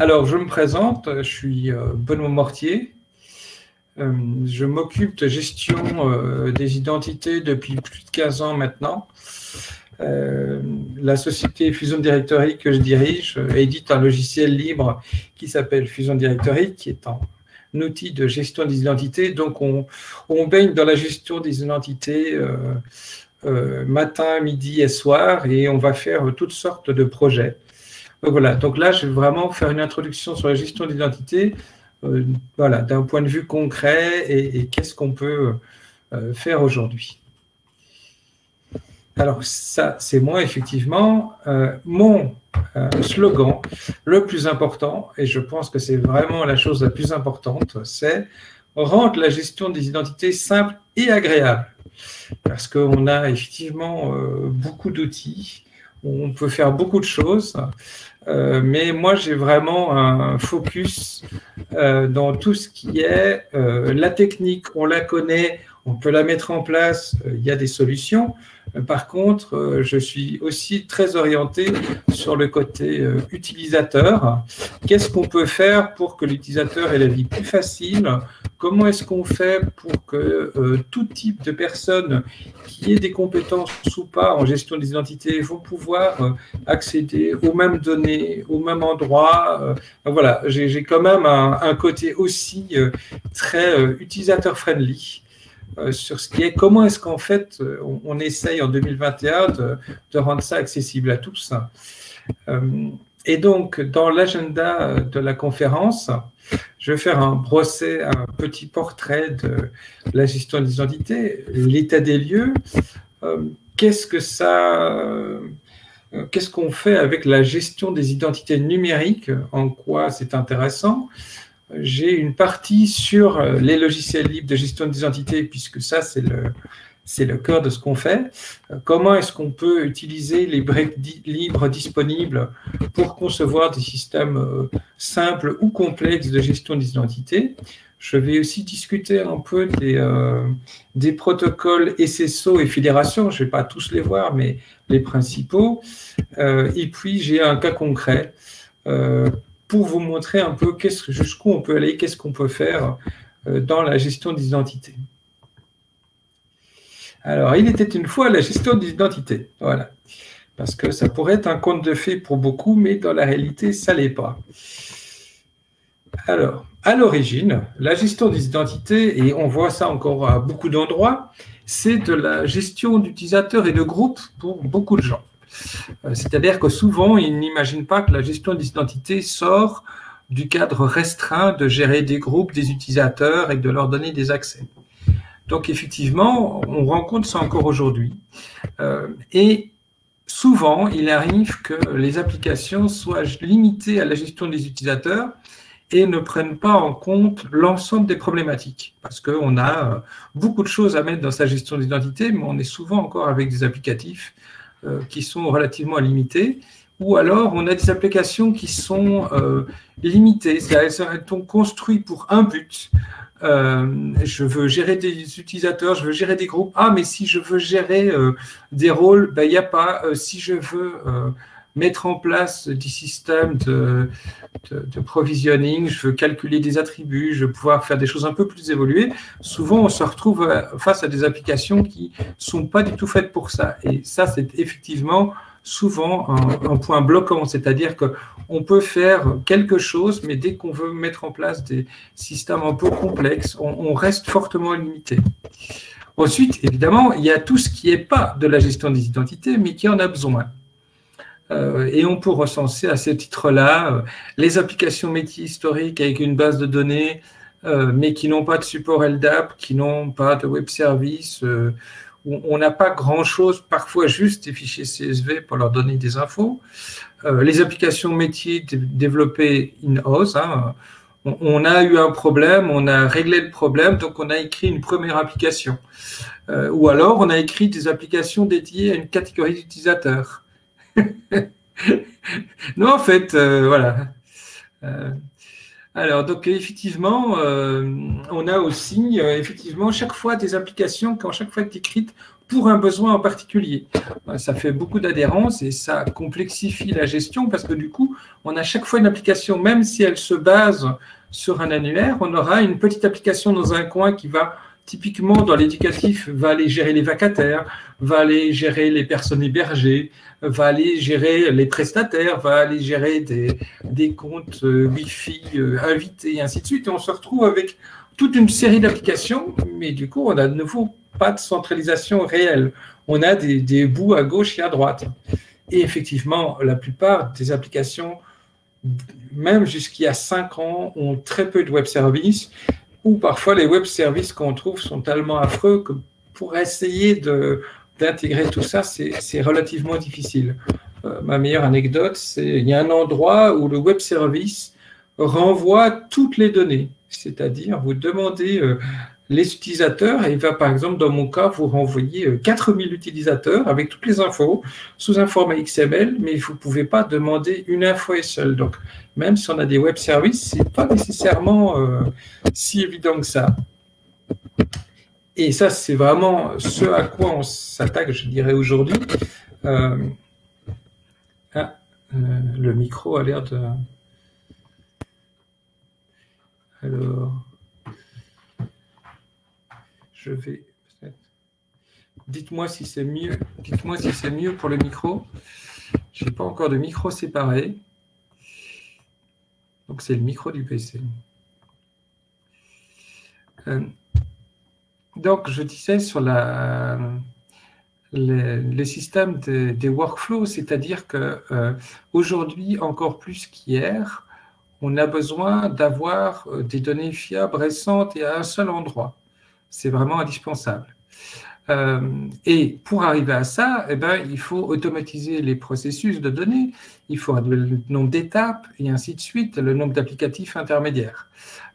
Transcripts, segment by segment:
Alors, je me présente, je suis Benoît Mortier. Je m'occupe de gestion des identités depuis plus de 15 ans maintenant. La société Fusion Directory que je dirige édite un logiciel libre qui s'appelle Fusion Directory, qui est un outil de gestion des identités. Donc, on baigne dans la gestion des identités matin, midi et soir, et on va faire toutes sortes de projets. Donc, voilà. Donc là, je vais vraiment faire une introduction sur la gestion d'identité, voilà, d'un point de vue concret et qu'est-ce qu'on peut faire aujourd'hui. Alors ça, c'est moi, effectivement. Mon slogan le plus important, et je pense que c'est vraiment la chose la plus importante, c'est rendre la gestion des identités simple et agréable. Parce qu'on a effectivement beaucoup d'outils. On peut faire beaucoup de choses, mais moi j'ai vraiment un focus dans tout ce qui est la technique, on la connaît, on peut la mettre en place, il y a des solutions. Par contre, je suis aussi très orienté sur le côté utilisateur. Qu'est-ce qu'on peut faire pour que l'utilisateur ait la vie plus facile? Comment est-ce qu'on fait pour que tout type de personnes qui aient des compétences ou pas en gestion des identités vont pouvoir accéder aux mêmes données, au même endroit? Voilà, j'ai quand même un côté aussi très utilisateur-friendly. Sur ce qui est, comment est-ce qu'en fait on essaye en 2021 de rendre ça accessible à tous. Et donc, dans l'agenda de la conférence, je vais faire un petit portrait de la gestion des identités, l'état des lieux, qu'est-ce qu'on fait avec la gestion des identités numériques, en quoi c'est intéressant. J'ai une partie sur les logiciels libres de gestion des identités, puisque ça, c'est le cœur de ce qu'on fait. Comment est-ce qu'on peut utiliser les briques libres disponibles pour concevoir des systèmes simples ou complexes de gestion des identités? Je vais aussi discuter un peu des protocoles SSO et fédération. Je ne vais pas tous les voir, mais les principaux. Et puis, j'ai un cas concret pour vous montrer un peu jusqu'où on peut aller, qu'est-ce qu'on peut faire dans la gestion des identités. Alors, il était une fois la gestion des identités, voilà. Parce que ça pourrait être un conte de fées pour beaucoup, mais dans la réalité, ça ne l'est pas. Alors, à l'origine, la gestion des identités, et on voit ça encore à beaucoup d'endroits, c'est de la gestion d'utilisateurs et de groupes pour beaucoup de gens. C'est-à-dire que souvent, ils n'imaginent pas que la gestion des identités sort du cadre restreint de gérer des groupes, des utilisateurs et de leur donner des accès. Donc, effectivement, on rencontre ça encore aujourd'hui. Et souvent, il arrive que les applications soient limitées à la gestion des utilisateurs et ne prennent pas en compte l'ensemble des problématiques. Parce qu'on a beaucoup de choses à mettre dans sa gestion d'identité, mais on est souvent encore avec des applicatifs qui sont relativement limités, ou alors on a des applications qui sont limitées, elles sont construites pour un but. Je veux gérer des utilisateurs, je veux gérer des groupes. Ah, mais si je veux gérer des rôles, ben, il n'y a pas. Si je veux mettre en place des systèmes de provisioning, je veux calculer des attributs, je veux pouvoir faire des choses un peu plus évoluées. Souvent, on se retrouve face à des applications qui ne sont pas du tout faites pour ça. Et ça, c'est effectivement souvent un point bloquant, c'est-à-dire qu'on peut faire quelque chose, mais dès qu'on veut mettre en place des systèmes un peu complexes, on reste fortement limité. Ensuite, évidemment, il y a tout ce qui n'est pas de la gestion des identités, mais qui en a besoin. Et on peut recenser à ce titre-là les applications métiers historiques avec une base de données, mais qui n'ont pas de support LDAP, qui n'ont pas de web service, où on n'a pas grand-chose, parfois juste des fichiers CSV pour leur donner des infos. Les applications métiers développées in-house, hein, on a eu un problème, on a réglé le problème, donc on a écrit une première application. Ou alors on a écrit des applications dédiées à une catégorie d'utilisateurs. Non, en fait, voilà. Alors, donc, effectivement, on a aussi, effectivement, chaque fois des applications qui ont chaque fois été écrites pour un besoin en particulier. Ça fait beaucoup d'adhérence et ça complexifie la gestion parce que du coup, on a chaque fois une application, même si elle se base sur un annuaire, on aura une petite application dans un coin qui va, typiquement dans l'éducatif, va aller gérer les vacataires, va aller gérer les personnes hébergées, va aller gérer les prestataires, va aller gérer des comptes Wi-Fi invités, et ainsi de suite. Et on se retrouve avec toute une série d'applications, mais du coup, on a de nouveau pas de centralisation réelle. On a des bouts à gauche et à droite. Et effectivement, la plupart des applications, même jusqu'il y a 5 ans, ont très peu de web services, ou parfois les web services qu'on trouve sont tellement affreux que pour essayer d'intégrer tout ça, c'est relativement difficile. Ma meilleure anecdote, c'est qu'il y a un endroit où le web service renvoie toutes les données. C'est-à-dire, vous demandez les utilisateurs, et il va par exemple, dans mon cas, vous renvoyer 4000 utilisateurs avec toutes les infos sous un format XML, mais vous ne pouvez pas demander une info et seule. Donc, même si on a des web services, ce n'est pas nécessairement si évident que ça. Et ça, c'est vraiment ce à quoi on s'attaque, je dirais, aujourd'hui. Le micro a l'air de... Alors... Je vais peut-être. Dites-moi si c'est mieux. Dites-moi si c'est mieux pour le micro. Je n'ai pas encore de micro séparé. Donc c'est le micro du PC. Donc je disais sur les systèmes des workflows, c'est-à-dire que aujourd'hui encore plus qu'hier, on a besoin d'avoir des données fiables, récentes et à un seul endroit. C'est vraiment indispensable. Et pour arriver à ça, eh ben, il faut automatiser les processus de données, il faut réduire le nombre d'étapes et ainsi de suite, le nombre d'applicatifs intermédiaires.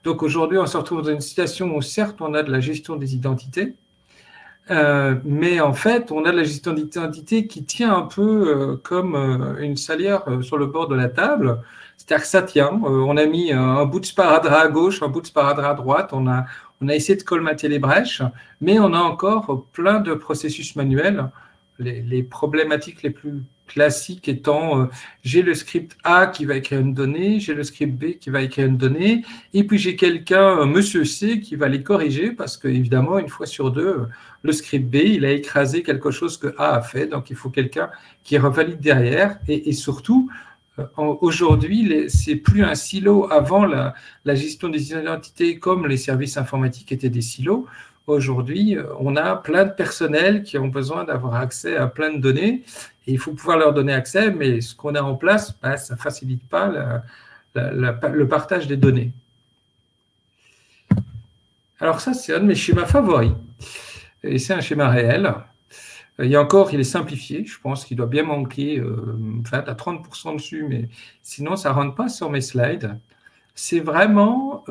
Donc aujourd'hui, on se retrouve dans une situation où certes, on a de la gestion des identités, mais en fait, on a de la gestion d'identité qui tient un peu comme une salière sur le bord de la table. C'est-à-dire que ça tient. On a mis un bout de sparadrap à gauche, un bout de sparadrap à droite, on a essayé de colmater les brèches, mais on a encore plein de processus manuels. Les problématiques les plus classiques étant j'ai le script A qui va écrire une donnée, j'ai le script B qui va écrire une donnée, et puis j'ai quelqu'un, monsieur C, qui va les corriger parce qu'évidemment, une fois sur deux, le script B, il a écrasé quelque chose que A a fait, donc il faut quelqu'un qui revalide derrière, et surtout... Aujourd'hui, c'est plus un silo. Avant, la gestion des identités, comme les services informatiques étaient des silos, aujourd'hui, on a plein de personnels qui ont besoin d'avoir accès à plein de données. Et il faut pouvoir leur donner accès, mais ce qu'on a en place, bah, ça ne facilite pas le partage des données. Alors ça, c'est un de mes schémas favoris. Et c'est un schéma réel. Et encore, il est simplifié, je pense qu'il doit bien manquer 20 à 30% dessus, mais sinon, ça ne rentre pas sur mes slides. C'est vraiment,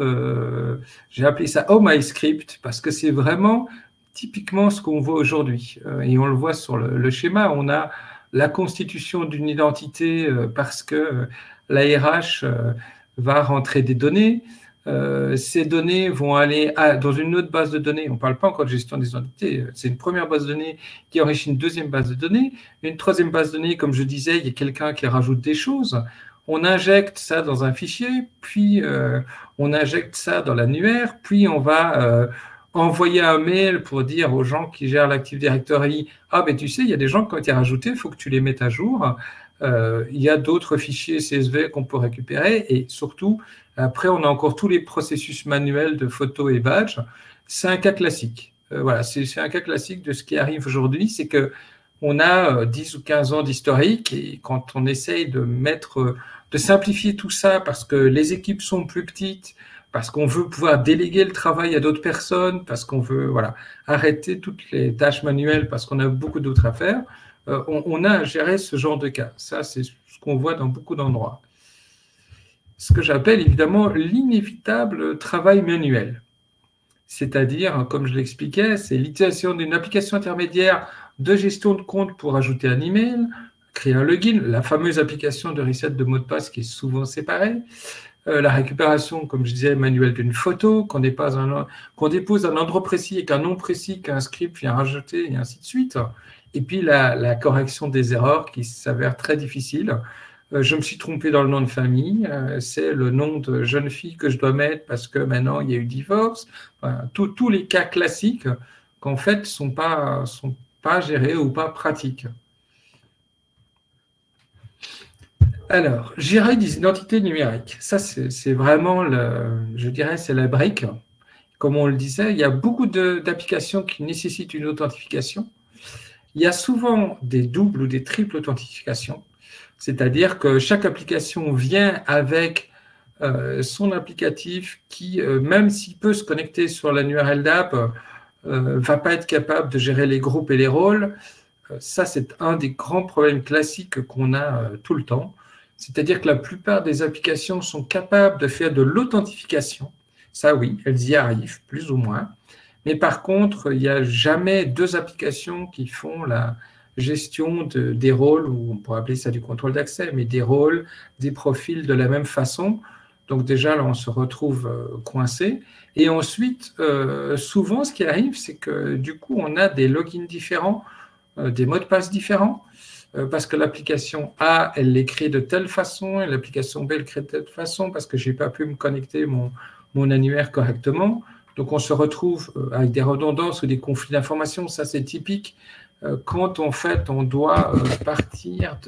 j'ai appelé ça « Oh my script » parce que c'est vraiment typiquement ce qu'on voit aujourd'hui. Et on le voit sur le schéma, on a la constitution d'une identité parce que la RH va rentrer des données. Ces données vont aller dans une autre base de données, on ne parle pas encore de gestion des identités, c'est une première base de données qui enrichit une deuxième base de données, une troisième base de données, comme je disais, il y a quelqu'un qui rajoute des choses, on injecte ça dans un fichier, puis on injecte ça dans l'annuaire, puis on va envoyer un mail pour dire aux gens qui gèrent l'Active Directory, ah ben tu sais, il y a des gens qui ont été rajoutés, il faut que tu les mettes à jour. Il y a d'autres fichiers CSV qu'on peut récupérer et surtout, après, on a encore tous les processus manuels de photos et badges. C'est un cas classique. Voilà, c'est un cas classique de ce qui arrive aujourd'hui, c'est qu'on a 10 ou 15 ans d'historique et quand on essaye de simplifier tout ça parce que les équipes sont plus petites, parce qu'on veut pouvoir déléguer le travail à d'autres personnes, parce qu'on veut arrêter toutes les tâches manuelles parce qu'on a beaucoup d'autres à faire, on a à gérer ce genre de cas. Ça, c'est ce qu'on voit dans beaucoup d'endroits. Ce que j'appelle évidemment l'inévitable travail manuel. C'est-à-dire, comme je l'expliquais, c'est l'utilisation d'une application intermédiaire de gestion de compte pour ajouter un email, créer un login, la fameuse application de reset de mot de passe qui est souvent séparée, la récupération, comme je disais, manuelle d'une photo, qu'on dépose un endroit précis et qu'un nom précis qu'un script vient rajouter, et ainsi de suite. Et puis la correction des erreurs qui s'avère très difficile. Je me suis trompé dans le nom de famille, c'est le nom de jeune fille que je dois mettre parce que maintenant il y a eu divorce. Enfin, tous les cas classiques qu'en fait ne sont pas gérés ou pas pratiques. Alors, gérer des identités numériques, ça c'est vraiment, je dirais, c'est la brique. Comme on le disait, il y a beaucoup d'applications qui nécessitent une authentification. Il y a souvent des doubles ou des triples authentifications, c'est-à-dire que chaque application vient avec son applicatif qui, même s'il peut se connecter sur l'annuaire LDAP, ne va pas être capable de gérer les groupes et les rôles. Ça, c'est un des grands problèmes classiques qu'on a tout le temps. C'est-à-dire que la plupart des applications sont capables de faire de l'authentification. Ça, oui, elles y arrivent, plus ou moins. Mais par contre, il n'y a jamais deux applications qui font la gestion des rôles, ou on pourrait appeler ça du contrôle d'accès, mais des rôles, des profils de la même façon. Donc déjà, là, on se retrouve coincé. Et ensuite, souvent, ce qui arrive, c'est que du coup, on a des logins différents, des mots de passe différents. Parce que l'application A, elle l'écrit de telle façon, et l'application B, elle crée de telle façon, parce que je n'ai pas pu me connecter mon annuaire correctement. Donc, on se retrouve avec des redondances ou des conflits d'informations. Ça, c'est typique quand, en fait, on doit partir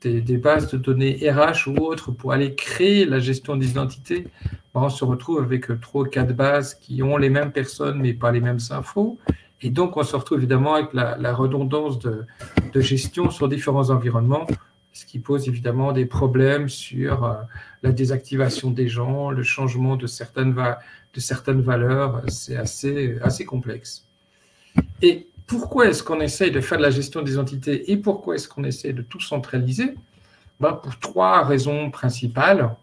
des bases de données RH ou autres pour aller créer la gestion d'identité. On se retrouve avec 3 ou 4 bases qui ont les mêmes personnes, mais pas les mêmes infos. Et donc, on se retrouve évidemment avec la redondance de gestion sur différents environnements, ce qui pose évidemment des problèmes sur la désactivation des gens, le changement de certaines valeurs. C'est assez complexe. Et pourquoi est-ce qu'on essaye de faire de la gestion des entités et pourquoi est-ce qu'on essaye de tout centraliser? Pour 3 raisons principales.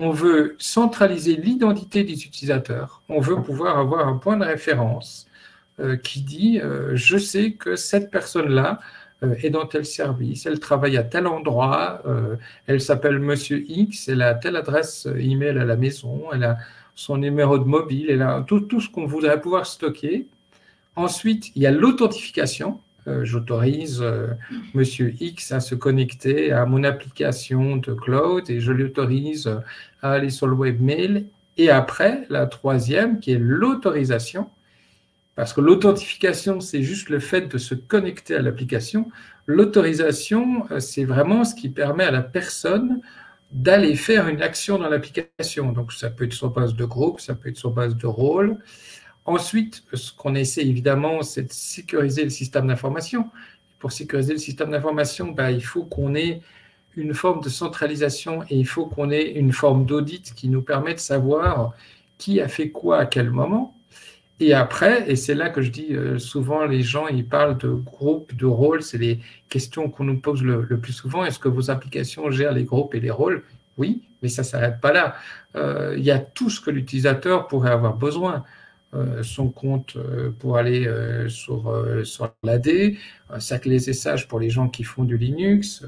On veut centraliser l'identité des utilisateurs. On veut pouvoir avoir un point de référence qui dit « je sais que cette personne-là est dans tel service, elle travaille à tel endroit, elle s'appelle Monsieur X, elle a telle adresse email à la maison, elle a son numéro de mobile, elle a tout ce qu'on voudrait pouvoir stocker. » Ensuite, il y a l'authentification. J'autorise Monsieur X à se connecter à mon application de cloud et je l'autorise à aller sur le webmail. Et après, la troisième qui est l'autorisation. Parce que l'authentification, c'est juste le fait de se connecter à l'application. L'autorisation, c'est vraiment ce qui permet à la personne d'aller faire une action dans l'application. Donc, ça peut être sur base de groupe, ça peut être sur base de rôle. Ensuite, ce qu'on essaie évidemment, c'est de sécuriser le système d'information. Pour sécuriser le système d'information, il faut qu'on ait une forme de centralisation et il faut qu'on ait une forme d'audit qui nous permet de savoir qui a fait quoi à quel moment. Et après, et c'est là que je dis souvent, les gens, ils parlent de groupes, de rôles, c'est les questions qu'on nous pose le plus souvent. Est-ce que vos applications gèrent les groupes et les rôles? Oui, mais ça ne s'arrête pas là. Il y a tout ce que l'utilisateur pourrait avoir besoin. Son compte pour aller sur l'AD, sa clé SSH pour les gens qui font du Linux,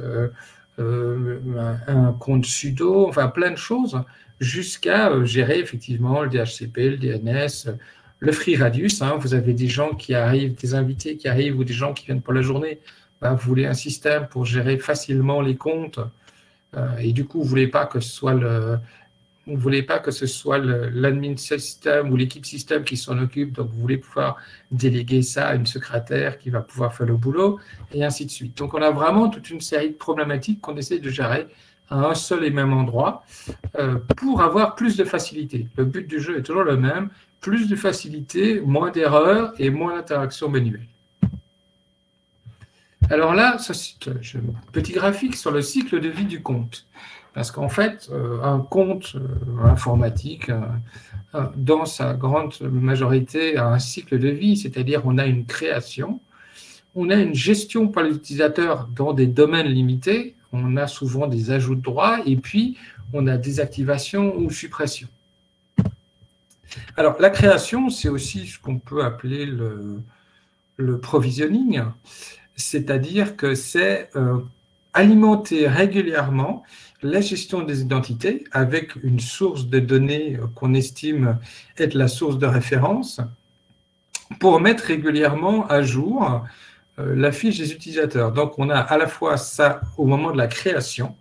un compte sudo, enfin plein de choses, jusqu'à gérer effectivement le DHCP, le DNS, le free radius, vous avez des gens qui arrivent, des invités qui arrivent ou des gens qui viennent pour la journée. Vous voulez un système pour gérer facilement les comptes et du coup, vous ne voulez pas que ce soit l'admin système ou l'équipe système qui s'en occupe. Donc, vous voulez pouvoir déléguer ça à une secrétaire qui va pouvoir faire le boulot et ainsi de suite. Donc, on a vraiment toute une série de problématiques qu'on essaie de gérer à un seul et même endroit pour avoir plus de facilité. Le but du jeu est toujours le même. Plus de facilité, moins d'erreurs et moins d'interaction manuelle. Alors là, c'est un petit graphique sur le cycle de vie du compte. Parce qu'en fait, un compte informatique, dans sa grande majorité, a un cycle de vie, c'est-à-dire on a une création, on a une gestion par l'utilisateur dans des domaines limités, on a souvent des ajouts de droits, et puis on a des activations ou suppressions. Alors, la création, c'est aussi ce qu'on peut appeler le provisioning, c'est-à-dire que c'est alimenter régulièrement la gestion des identités avec une source de données qu'on estime être la source de référence pour mettre régulièrement à jour la fiche des utilisateurs. Donc, on a à la fois ça au moment de la création,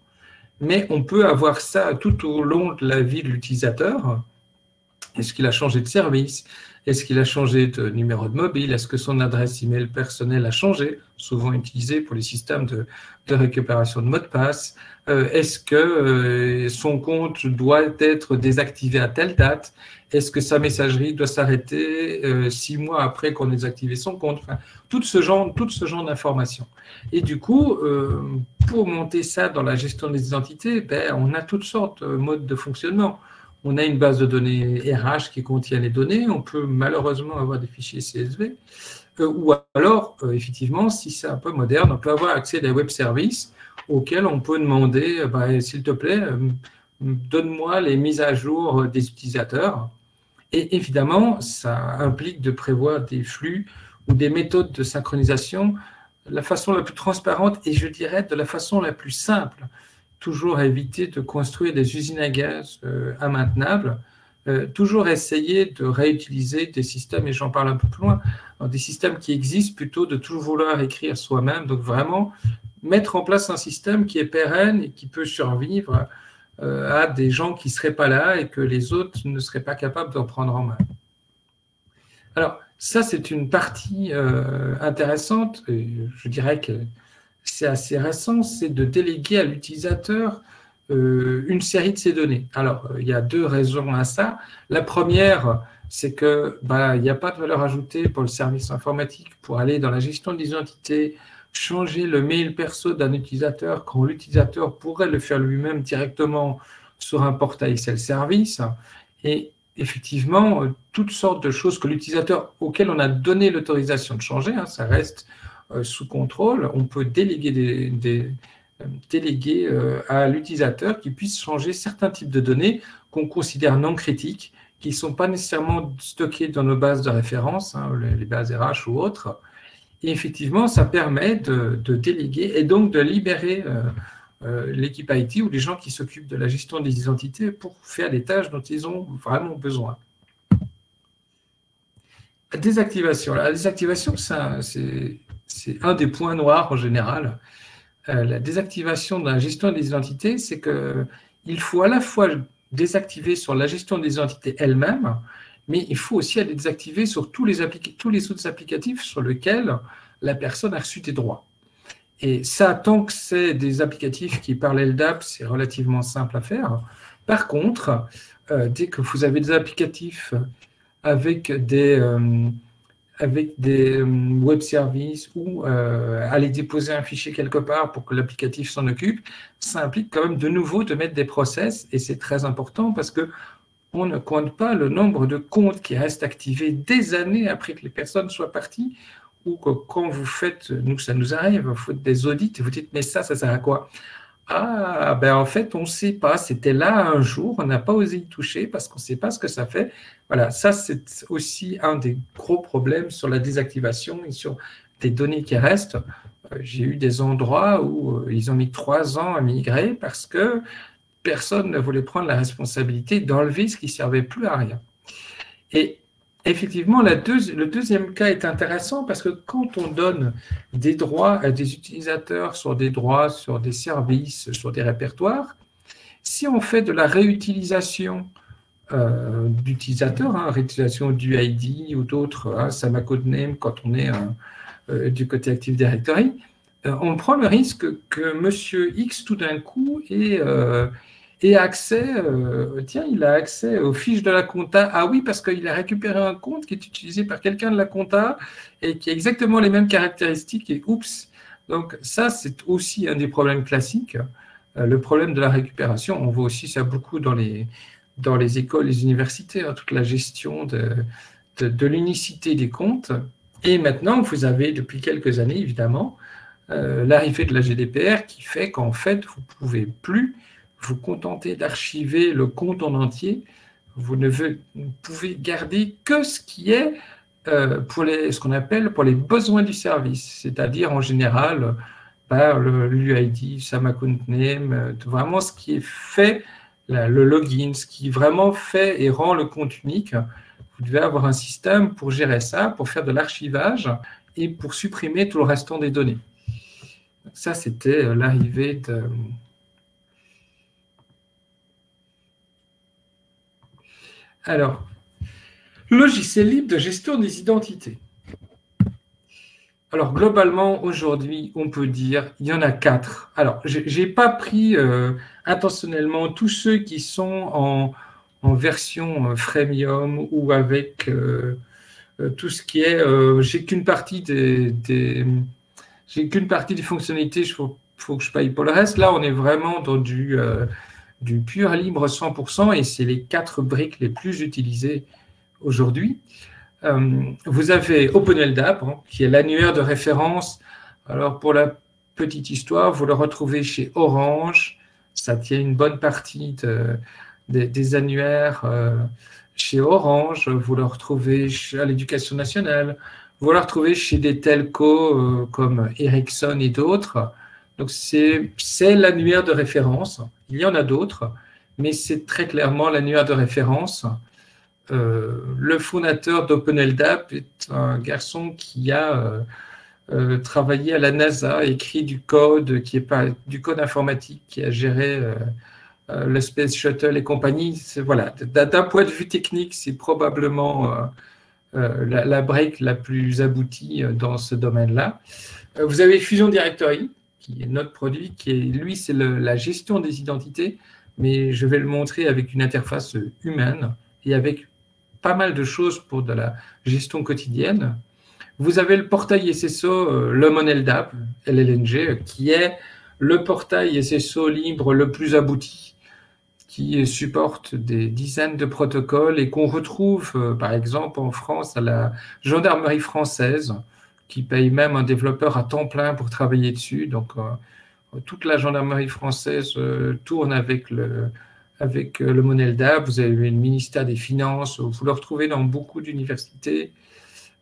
mais on peut avoir ça tout au long de la vie de l'utilisateur. Est-ce qu'il a changé de service? Est-ce qu'il a changé de numéro de mobile? Est-ce que son adresse email personnelle a changé? Souvent utilisée pour les systèmes de récupération de mots de passe. Est-ce que son compte doit être désactivé à telle date? Est-ce que sa messagerie doit s'arrêter 6 mois après qu'on ait désactivé son compte? Enfin, tout ce genre d'informations. Et du coup, pour monter ça dans la gestion des identités, ben, on a toutes sortes de modes de fonctionnement. On a une base de données RH qui contient les données. On peut malheureusement avoir des fichiers CSV. Ou alors, effectivement, si c'est un peu moderne, on peut avoir accès à des web services auxquels on peut demander « S'il te plaît, donne-moi les mises à jour des utilisateurs ». Et évidemment, ça implique de prévoir des flux ou des méthodes de synchronisation de la façon la plus transparente et, je dirais, de la façon la plus simple. Toujours éviter de construire des usines à gaz immaintenables, toujours essayer de réutiliser des systèmes, et j'en parle un peu plus loin, des systèmes qui existent plutôt de toujours vouloir écrire soi-même, donc vraiment mettre en place un système qui est pérenne et qui peut survivre à des gens qui ne seraient pas là et que les autres ne seraient pas capables de prendre en main. Alors, ça c'est une partie intéressante, et je dirais que c'est assez récent, c'est de déléguer à l'utilisateur une série de ses données. Alors, il y a 2 raisons à ça. La première, c'est que il n'y a pas de valeur ajoutée pour le service informatique pour aller dans la gestion des identités, changer le mail perso d'un utilisateur quand l'utilisateur pourrait le faire lui-même directement sur un portail self-service. Et effectivement, toutes sortes de choses que l'utilisateur auquel on a donné l'autorisation de changer, hein, ça reste sous contrôle, on peut déléguer, à l'utilisateur qui puisse changer certains types de données qu'on considère non critiques, qui ne sont pas nécessairement stockées dans nos bases de référence, hein, les bases RH ou autres. Et effectivement, ça permet de déléguer et donc de libérer l'équipe IT ou les gens qui s'occupent de la gestion des identités pour faire des tâches dont ils ont vraiment besoin. La désactivation. La désactivation, c'est un des points noirs en général. La désactivation de la gestion des identités, c'est qu'il faut à la fois désactiver sur la gestion des identités elle-même, mais il faut aussi aller désactiver sur tous les autres applicatifs sur lesquels la personne a reçu des droits. Et ça, tant que c'est des applicatifs qui parlent LDAP, c'est relativement simple à faire. Par contre, dès que vous avez des applicatifs avec des web services ou aller déposer un fichier quelque part pour que l'applicatif s'en occupe, ça implique quand même de nouveau de mettre des process, et c'est très important parce que on ne compte pas le nombre de comptes qui restent activés des années après que les personnes soient parties, ou que quand vous faites, nous ça nous arrive, vous faites des audits et vous dites mais ça sert à quoi? Ah, ben en fait, on ne sait pas, c'était là un jour, on n'a pas osé y toucher parce qu'on ne sait pas ce que ça fait. Voilà, ça c'est aussi un des gros problèmes sur la désactivation et sur des données qui restent. J'ai eu des endroits où ils ont mis 3 ans à migrer parce que personne ne voulait prendre la responsabilité d'enlever ce qui ne servait plus à rien. Et effectivement, le deuxième cas est intéressant parce que quand on donne des droits à des utilisateurs sur des droits, sur des services, sur des répertoires, si on fait de la réutilisation d'utilisateurs, hein, réutilisation du ID ou d'autres, hein, ça m'a codename quand on est du côté Active Directory, on prend le risque que monsieur X tout d'un coup ait accès, tiens, il a accès aux fiches de la compta. Ah oui, parce qu'il a récupéré un compte qui est utilisé par quelqu'un de la compta et qui a exactement les mêmes caractéristiques. Et oups. Donc ça, c'est aussi un des problèmes classiques. Le problème de la récupération, on voit aussi ça beaucoup dans les écoles, les universités, hein, toute la gestion de l'unicité des comptes. Et maintenant, vous avez depuis quelques années, évidemment, l'arrivée de la GDPR qui fait qu'en fait, vous ne pouvez plus vous contentez d'archiver le compte en entier, vous ne pouvez garder que ce qui est pour ce qu'on appelle pour les besoins du service, c'est-à-dire en général par l'UID, SAMACountName, vraiment ce qui est fait, le login, ce qui vraiment fait et rend le compte unique. Vous devez avoir un système pour gérer ça, pour faire de l'archivage et pour supprimer tout le restant des données. Ça, c'était l'arrivée de... Alors, logiciel libre de gestion des identités. Alors, globalement, aujourd'hui, on peut dire il y en a 4. Alors, je n'ai pas pris intentionnellement tous ceux qui sont en version freemium ou avec tout ce qui est... j'ai qu'une partie des fonctionnalités, il faut que je paye pour le reste. Là, on est vraiment dans du pur libre 100% et c'est les 4 briques les plus utilisées aujourd'hui. Vous avez OpenLDAP, hein, qui est l'annuaire de référence. Alors, pour la petite histoire, vous le retrouvez chez Orange. Ça tient une bonne partie des annuaires chez Orange. Vous le retrouvez à l'Éducation nationale. Vous le retrouvez chez des telcos comme Ericsson et d'autres. Donc, c'est l'annuaire de référence. Il y en a d'autres, mais c'est très clairement l'annuaire de référence. Le fondateur d'OpenLDAP est un garçon qui a travaillé à la NASA, écrit du code, qui est pas du code informatique, qui a géré le Space Shuttle et compagnie. Voilà. D'un point de vue technique, c'est probablement la brique la plus aboutie dans ce domaine-là. Vous avez Fusion Directory, qui est notre produit, qui est, lui, c'est la gestion des identités, mais je vais le montrer avec une interface humaine et avec pas mal de choses pour de la gestion quotidienne. Vous avez le portail SSO LemonLDAP, LLNG, qui est le portail SSO libre le plus abouti, qui supporte des dizaines de protocoles et qu'on retrouve, par exemple, en France, à la gendarmerie française, qui paye même un développeur à temps plein pour travailler dessus. Donc, toute la gendarmerie française tourne avec le LemonLDAP. Vous avez le ministère des Finances, vous le retrouvez dans beaucoup d'universités.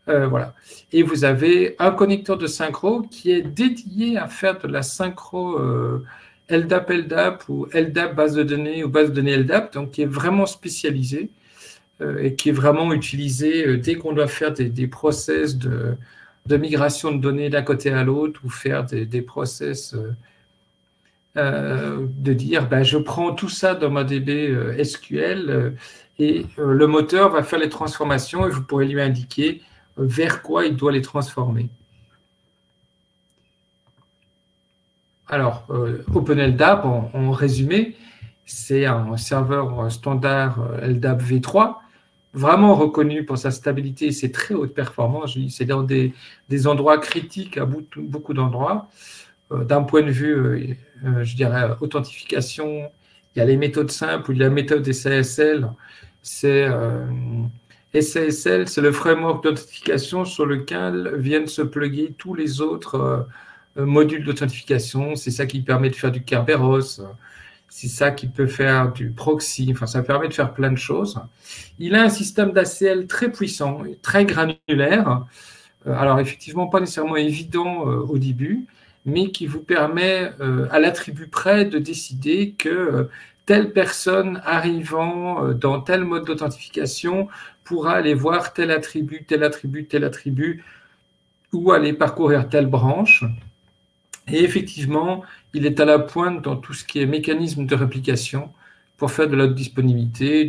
Voilà. Et vous avez un connecteur de synchro qui est dédié à faire de la synchro LDAP-LDAP ou LDAP base de données ou base de données LDAP, donc qui est vraiment spécialisé et qui est vraiment utilisé dès qu'on doit faire des process de migration de données d'un côté à l'autre ou faire des process... de dire ben, je prends tout ça dans ma DB SQL et le moteur va faire les transformations et vous pourrez lui indiquer vers quoi il doit les transformer. Alors, OpenLDAP, en résumé, c'est un serveur standard LDAP V3, vraiment reconnu pour sa stabilité et ses très hautes performances. C'est dans des endroits critiques, à beaucoup d'endroits. D'un point de vue, je dirais, authentification, il y a les méthodes simples, il y a la méthode SASL. SASL, c'est le framework d'authentification sur lequel viennent se plugger tous les autres modules d'authentification. C'est ça qui permet de faire du Kerberos, c'est ça qui peut faire du proxy, enfin, ça permet de faire plein de choses. Il a un système d'ACL très puissant, très granulaire. Alors, effectivement, pas nécessairement évident au début, mais qui vous permet à l'attribut près de décider que telle personne arrivant dans tel mode d'authentification pourra aller voir tel attribut, tel attribut, tel attribut, ou aller parcourir telle branche. Et effectivement, il est à la pointe dans tout ce qui est mécanisme de réplication pour faire de la disponibilité,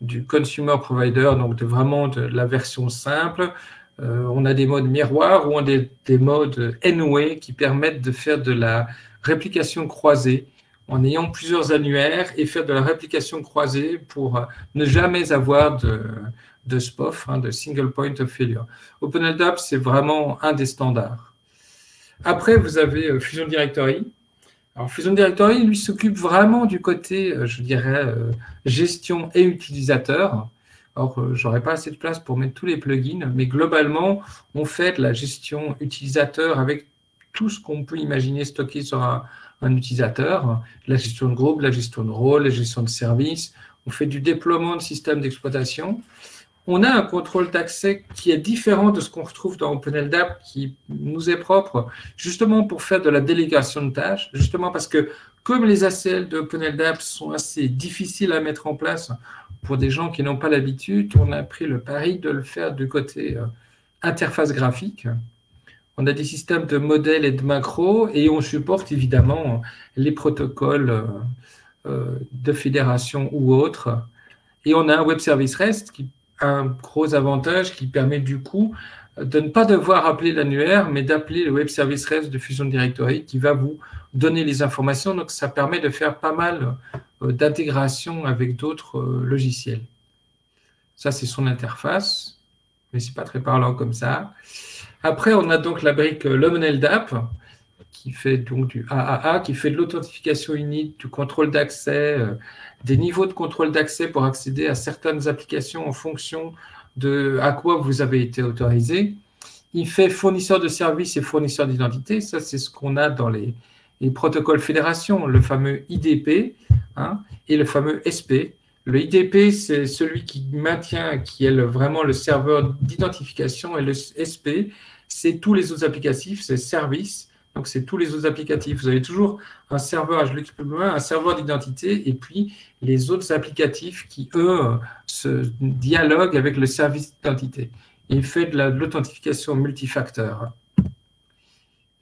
du consumer provider, donc vraiment de la version simple. On a des modes miroirs ou on a des modes N-way qui permettent de faire de la réplication croisée en ayant plusieurs annuaires et faire de la réplication croisée pour ne jamais avoir de SPOF, hein, de Single Point of Failure. OpenLDAP, c'est vraiment un des standards. Après, vous avez Fusion Directory. Alors, Fusion Directory, lui, s'occupe vraiment du côté, je dirais, gestion et utilisateur. Or, je n'aurai pas assez de place pour mettre tous les plugins, mais globalement, on fait de la gestion utilisateur avec tout ce qu'on peut imaginer stocker sur un utilisateur, la gestion de groupe, la gestion de rôle, la gestion de service. On fait du déploiement de systèmes d'exploitation. on a un contrôle d'accès qui est différent de ce qu'on retrouve dans OpenLDAP, qui nous est propre, justement pour faire de la délégation de tâches, justement parce que comme les ACL de OpenLDAP sont assez difficiles à mettre en place pour des gens qui n'ont pas l'habitude, on a pris le pari de le faire du côté interface graphique. On a des systèmes de modèles et de macros et on supporte évidemment les protocoles de fédération ou autres. Et on a un web service REST qui un gros avantage qui permet du coup de ne pas devoir appeler l'annuaire, mais d'appeler le web service REST de Fusion Directory qui va vous donner les informations. Donc, ça permet de faire pas mal d'intégration avec d'autres logiciels. Ça, c'est son interface, mais ce n'est pas très parlant comme ça. Après, on a donc la brique LemonLDAP qui fait donc du AAA, qui fait de l'authentification unique, du contrôle d'accès, des niveaux de contrôle d'accès pour accéder à certaines applications en fonction de à quoi vous avez été autorisé. Il fait fournisseur de services et fournisseur d'identité. Ça, c'est ce qu'on a dans les protocoles fédération, le fameux IDP et le fameux SP. Le IDP, c'est celui qui maintient, qui est vraiment le serveur d'identification, et le SP, c'est tous les autres applicatifs, c'est service. Donc, c'est tous les autres applicatifs. Vous avez toujours un serveur, je l'explique plus loin, un serveur d'identité et puis les autres applicatifs qui, eux, se dialoguent avec le service d'identité. Il fait de l'authentification multifacteur.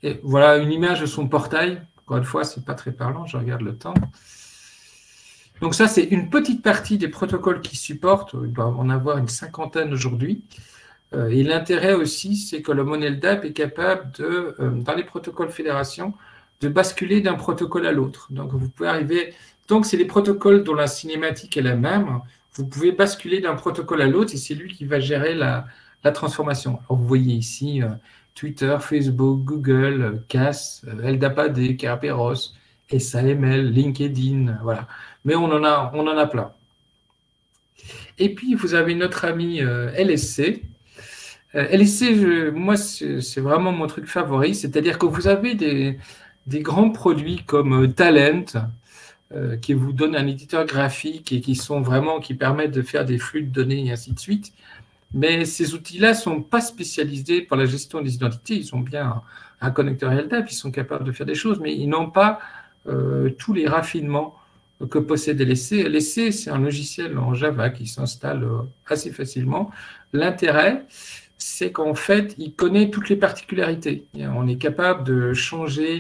Et voilà une image de son portail. Encore une fois, ce n'est pas très parlant, je regarde le temps. Donc, ça, c'est une petite partie des protocoles qui supportent. Il doit en avoir une cinquantaine aujourd'hui. Et l'intérêt aussi, c'est que le LemonLDAP est capable, dans les protocoles fédération, de basculer d'un protocole à l'autre. Donc, vous pouvez arriver… Donc, c'est les protocoles dont la cinématique est la même. Vous pouvez basculer d'un protocole à l'autre et c'est lui qui va gérer la transformation. Alors, vous voyez ici Twitter, Facebook, Google, CAS, LDAP, Kerberos, SAML, LinkedIn, voilà. Mais on en a plein. Et puis, vous avez notre ami LSC. LSC, moi, c'est vraiment mon truc favori, c'est-à-dire que vous avez des grands produits comme Talent, qui vous donne un éditeur graphique et qui permettent de faire des flux de données et ainsi de suite. Mais ces outils-là ne sont pas spécialisés pour la gestion des identités. Ils ont bien un connecteur LDAP, ils sont capables de faire des choses, mais ils n'ont pas tous les raffinements que possède LSC. LSC, c'est un logiciel en Java qui s'installe assez facilement. L'intérêt, c'est qu'en fait, il connaît toutes les particularités. On est capable de changer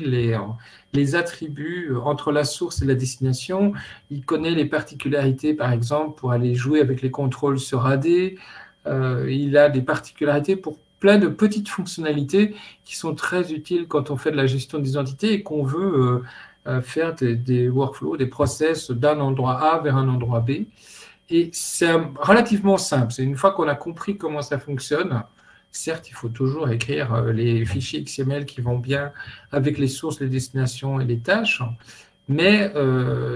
les attributs entre la source et la destination. Il connaît les particularités, par exemple, pour aller jouer avec les contrôles sur AD. Il a des particularités pour plein de petites fonctionnalités qui sont très utiles quand on fait de la gestion des identités et qu'on veut faire des workflows, des process d'un endroit A vers un endroit B. Et c'est relativement simple. C'est une fois qu'on a compris comment ça fonctionne, certes, il faut toujours écrire les fichiers XML qui vont bien avec les sources, les destinations et les tâches, mais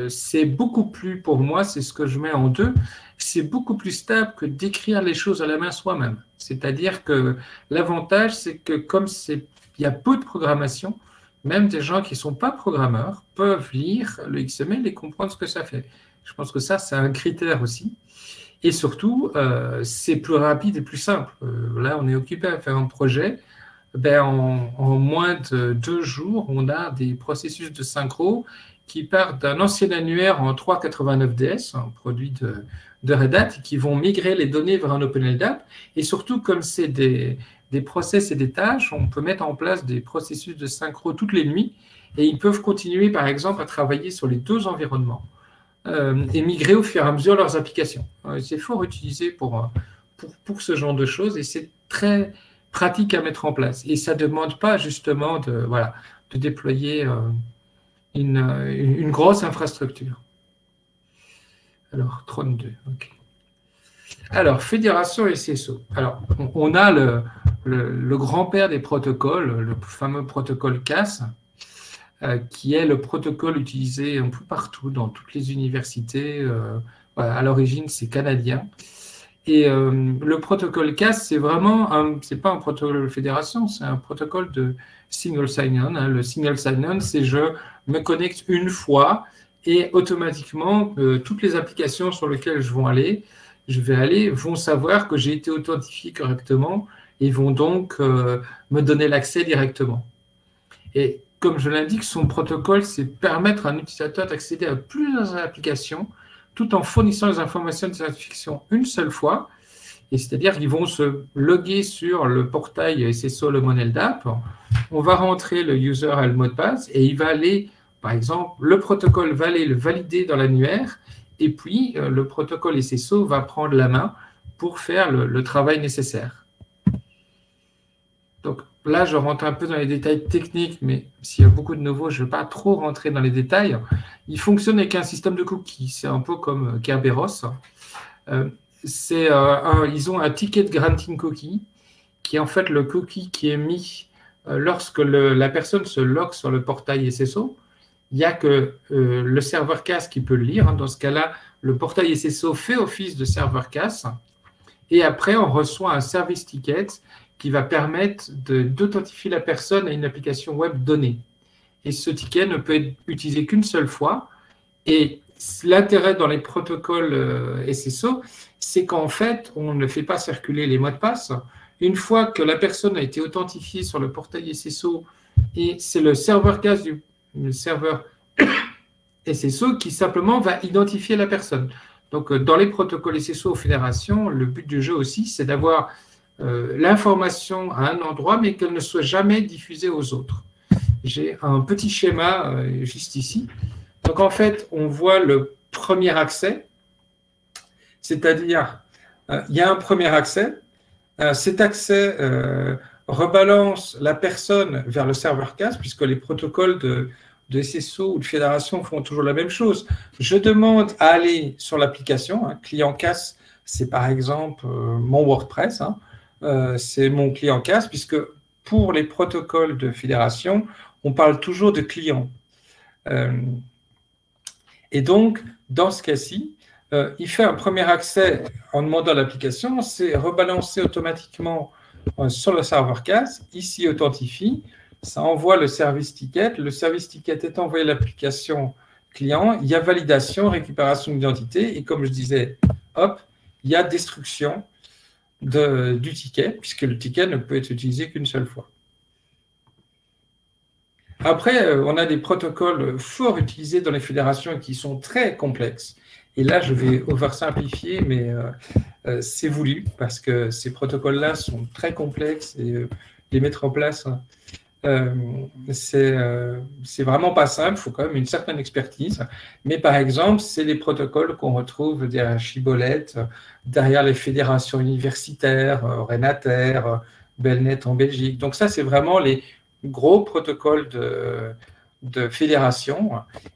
c'est beaucoup plus, pour moi, c'est ce que je mets en deux, c'est beaucoup plus stable que d'écrire les choses à la main soi-même. C'est-à-dire que l'avantage, c'est que comme il y a peu de programmation, même des gens qui ne sont pas programmeurs peuvent lire le XML et comprendre ce que ça fait. Je pense que ça, c'est un critère aussi. Et surtout, c'est plus rapide et plus simple. Là, on est occupé à faire un projet. Ben, en moins de 2 jours, on a des processus de synchro qui partent d'un ancien annuaire en 389DS, un produit de Red Hat, qui vont migrer les données vers un OpenLDAP. Et surtout, comme c'est des process et des tâches, on peut mettre en place des processus de synchro toutes les nuits. Et ils peuvent continuer, par exemple, à travailler sur les 2 environnements. Et migrer au fur et à mesure leurs applications. C'est fort utilisé pour ce genre de choses et c'est très pratique à mettre en place. Et ça ne demande pas justement de déployer une grosse infrastructure. Alors, 32, ok. Alors, fédération et SSO. Alors, on a le grand-père des protocoles, le fameux protocole CAS, qui est le protocole utilisé un peu partout, dans toutes les universités. À l'origine, c'est canadien. Et le protocole CAS, c'est vraiment, c'est pas un protocole de fédération, c'est un protocole de single sign-on. Le single sign-on, c'est je me connecte une fois et automatiquement, toutes les applications sur lesquelles je vais aller, je vais aller vont savoir que j'ai été authentifié correctement et vont donc me donner l'accès directement. Et comme je l'indique, son protocole, c'est permettre à un utilisateur d'accéder à plusieurs applications tout en fournissant les informations de certification une seule fois. Et c'est-à-dire qu'ils vont se loguer sur le portail SSO LemonLDAP. On va rentrer le user et le mot de passe et il va aller, par exemple, le protocole va aller le valider dans l'annuaire et puis le protocole SSO va prendre la main pour faire le travail nécessaire. Donc là, je rentre un peu dans les détails techniques, mais s'il y a beaucoup de nouveaux, je ne vais pas trop rentrer dans les détails. Il fonctionne avec un système de cookies, c'est un peu comme Kerberos. Ils ont un ticket de granting cookie, qui est en fait le cookie qui est mis lorsque la personne se log sur le portail SSO. Il n'y a que le serveur CAS qui peut le lire. Dans ce cas-là, le portail SSO fait office de serveur CAS. Et après, on reçoit un service ticket qui va permettre d'authentifier la personne à une application web donnée. Et ce ticket ne peut être utilisé qu'une seule fois. Et l'intérêt dans les protocoles SSO, c'est qu'en fait, on ne fait pas circuler les mots de passe. Une fois que la personne a été authentifiée sur le portail SSO, et c'est le serveur CAS le serveur SSO qui simplement va identifier la personne. Donc, dans les protocoles SSO aux fédérations, le but du jeu aussi, c'est d'avoir l'information à un endroit, mais qu'elle ne soit jamais diffusée aux autres. J'ai un petit schéma juste ici. Donc, en fait, on voit le premier accès, c'est-à-dire, il y a un premier accès. Cet accès rebalance la personne vers le serveur CAS, puisque les protocoles de SSO ou de fédération font toujours la même chose. Je demande à aller sur l'application. Hein, client CAS, c'est par exemple mon WordPress. Hein, c'est mon client CAS, puisque pour les protocoles de fédération, on parle toujours de client. Et donc, dans ce cas-ci, il fait un premier accès en demandant l'application. C'est rebalancé automatiquement sur le serveur CAS. Ici, authentifie. Ça envoie le service ticket. Le service ticket est envoyé à l'application client. Il y a validation, récupération d'identité. Et comme je disais, hop, il y a destruction du ticket, puisque le ticket ne peut être utilisé qu'une seule fois. Après, on a des protocoles fort utilisés dans les fédérations qui sont très complexes. Et là, je vais oversimplifier, mais c'est voulu parce que ces protocoles-là sont très complexes et les mettre en place, c'est vraiment pas simple. Il faut quand même une certaine expertise. Mais par exemple, c'est les protocoles qu'on retrouve derrière Chibolette, derrière les fédérations universitaires, Renater, Belnet en Belgique. Donc ça, c'est vraiment les gros protocole de fédération.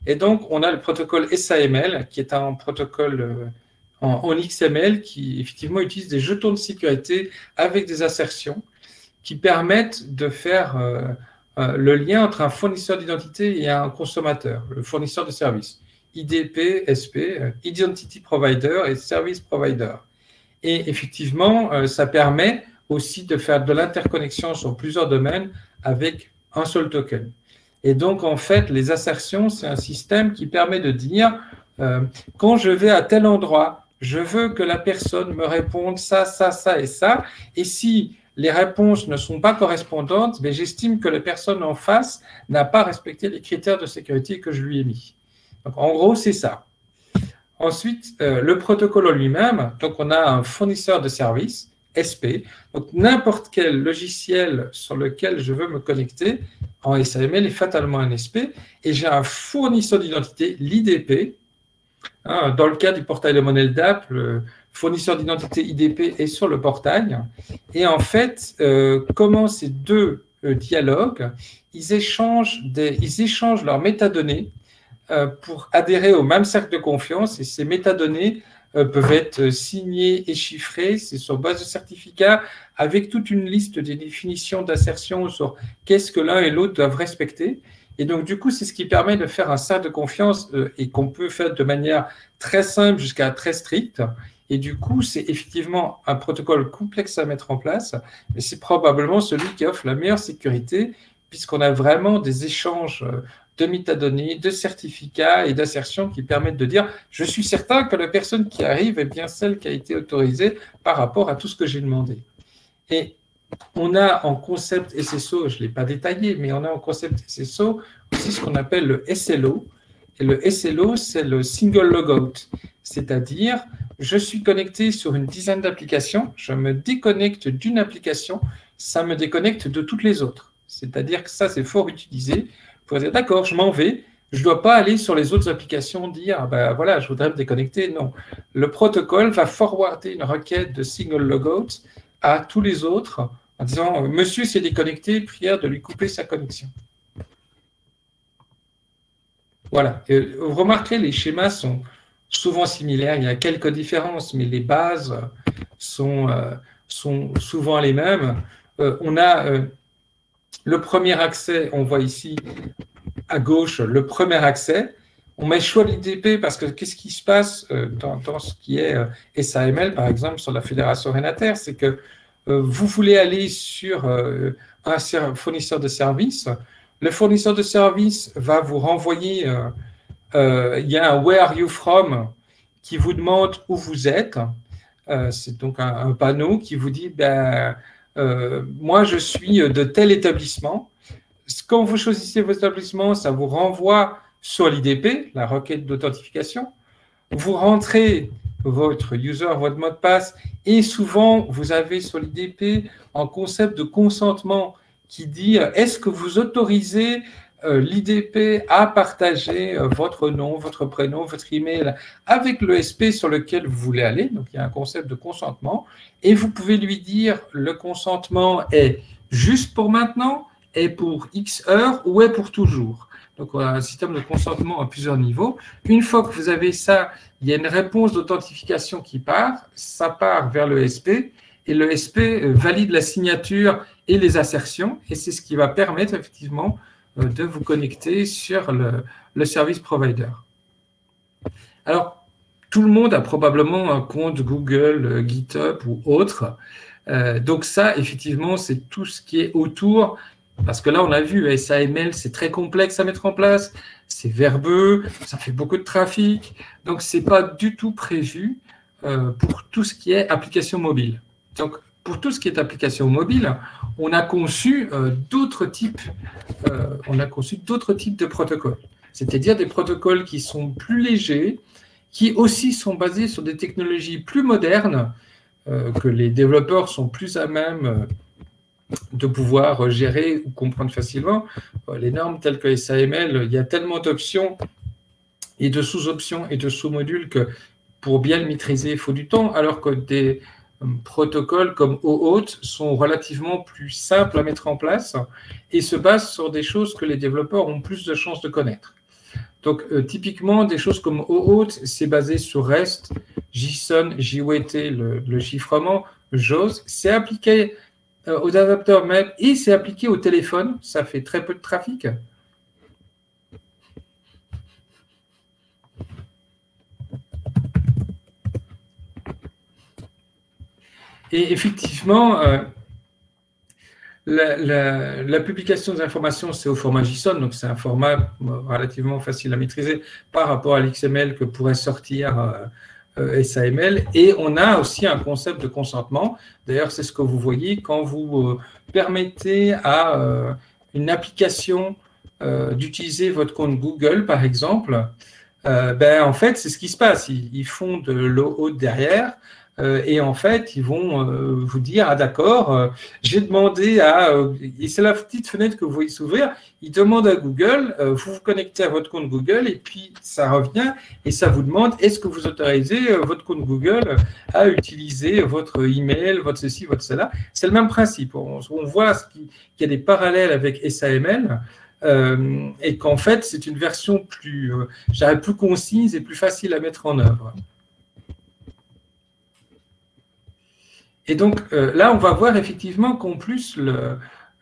Et donc, on a le protocole SAML, qui est un protocole en XML qui, effectivement, utilise des jetons de sécurité avec des assertions qui permettent de faire le lien entre un fournisseur d'identité et un consommateur, le fournisseur de services. IDP, SP, Identity Provider et Service Provider. Et effectivement, ça permet aussi de faire de l'interconnexion sur plusieurs domaines avec un seul token. Et donc, en fait, les assertions, c'est un système qui permet de dire quand je vais à tel endroit, je veux que la personne me réponde ça, ça, ça et ça. Et si les réponses ne sont pas correspondantes, mais j'estime que la personne en face n'a pas respecté les critères de sécurité que je lui ai mis. Donc, en gros, c'est ça. Ensuite, le protocole en lui-même, donc on a un fournisseur de services, SP. Donc, n'importe quel logiciel sur lequel je veux me connecter en SAML est fatalement un SP. Et j'ai un fournisseur d'identité, l'IDP. Hein, dans le cas du portail LemonLDAP, le fournisseur d'identité IDP est sur le portail. Et en fait, comment ces deux dialogues, ils échangent leurs métadonnées pour adhérer au même cercle de confiance. Et ces métadonnées peuvent être signés et chiffrés, c'est sur base de certificats, avec toute une liste des définitions d'insertion sur qu'est-ce que l'un et l'autre doivent respecter. Et donc, du coup, c'est ce qui permet de faire un cercle de confiance et qu'on peut faire de manière très simple jusqu'à très stricte. Et du coup, c'est effectivement un protocole complexe à mettre en place, mais c'est probablement celui qui offre la meilleure sécurité puisqu'on a vraiment des échanges de métadonnées, de certificats et d'assertions qui permettent de dire « je suis certain que la personne qui arrive est bien celle qui a été autorisée par rapport à tout ce que j'ai demandé ». Et on a en concept SSO, je ne l'ai pas détaillé, mais on a en concept SSO aussi ce qu'on appelle le SLO. Et le SLO, c'est le single logout, c'est-à-dire je suis connecté sur une dizaine d'applications, je me déconnecte d'une application, ça me déconnecte de toutes les autres. C'est-à-dire que ça, c'est fort utilisé pour dire d'accord, je m'en vais, je ne dois pas aller sur les autres applications dire ah ben voilà, je voudrais me déconnecter. Non, le protocole va forwarder une requête de single logout à tous les autres en disant monsieur s'est déconnecté, prière de lui couper sa connexion. Voilà, et vous remarquerez, les schémas sont souvent similaires, il y a quelques différences, mais les bases sont souvent les mêmes. On a le premier accès, on voit ici à gauche le premier accès. On met choix l'IDP parce que qu'est-ce qui se passe dans ce qui est SAML, par exemple, sur la Fédération Renater, c'est que vous voulez aller sur un fournisseur de services. Le fournisseur de service va vous renvoyer, il y a un « Where are you from ?» qui vous demande où vous êtes. C'est donc un panneau qui vous dit ben, « Moi, je suis de tel établissement ». Quand vous choisissez votre établissement, ça vous renvoie sur l'IDP, la requête d'authentification. Vous rentrez votre user, votre mot de passe, et souvent, vous avez sur l'IDP un concept de consentement qui dit « Est-ce que vous autorisez l'IDP à partager votre nom, votre prénom, votre email avec le SP sur lequel vous voulez aller ?» Donc, il y a un concept de consentement. Et vous pouvez lui dire « Le consentement est juste pour maintenant, est pour X heures ou est pour toujours ?» Donc, on a un système de consentement à plusieurs niveaux. Une fois que vous avez ça, il y a une réponse d'authentification qui part. Ça part vers le SP. Et le SP valide la signature et les assertions, et c'est ce qui va permettre effectivement de vous connecter sur le service provider. Alors, tout le monde a probablement un compte Google, GitHub ou autre. Donc ça, effectivement, c'est tout ce qui est autour, parce que là, on a vu, SAML, c'est très complexe à mettre en place, c'est verbeux, ça fait beaucoup de trafic, donc ce n'est pas du tout prévu pour tout ce qui est application mobile. Donc, pour tout ce qui est application mobile, on a conçu d'autres types de protocoles, c'est-à-dire des protocoles qui sont plus légers, qui aussi sont basés sur des technologies plus modernes, que les développeurs sont plus à même de pouvoir gérer ou comprendre facilement. Les normes telles que SAML, il y a tellement d'options et de sous-options et de sous-modules que pour bien le maîtriser, il faut du temps, alors que des protocoles comme OAuth sont relativement plus simples à mettre en place et se basent sur des choses que les développeurs ont plus de chances de connaître. Donc, typiquement, des choses comme OAuth, c'est basé sur REST, JSON, JWT, le chiffrement, JAWS. C'est appliqué aux adapteurs même et c'est appliqué au téléphone. Ça fait très peu de trafic. Et effectivement, la publication des informations, c'est au format JSON, donc c'est un format relativement facile à maîtriser par rapport à l'XML que pourrait sortir SAML. Et on a aussi un concept de consentement. D'ailleurs, c'est ce que vous voyez quand vous permettez à une application d'utiliser votre compte Google, par exemple. Ben, en fait, c'est ce qui se passe. Ils font de l'OAuth derrière. Et en fait, ils vont vous dire « Ah d'accord, j'ai demandé à… » Et c'est la petite fenêtre que vous voyez s'ouvrir. Ils demandent à Google, vous vous connectez à votre compte Google et puis ça revient et ça vous demande « Est-ce que vous autorisez votre compte Google à utiliser votre email, votre ceci, votre cela ?» C'est le même principe. On voit qu'il y a des parallèles avec SAML et qu'en fait, c'est une version plus concise et plus facile à mettre en œuvre. Et donc, là, on va voir effectivement qu'en plus,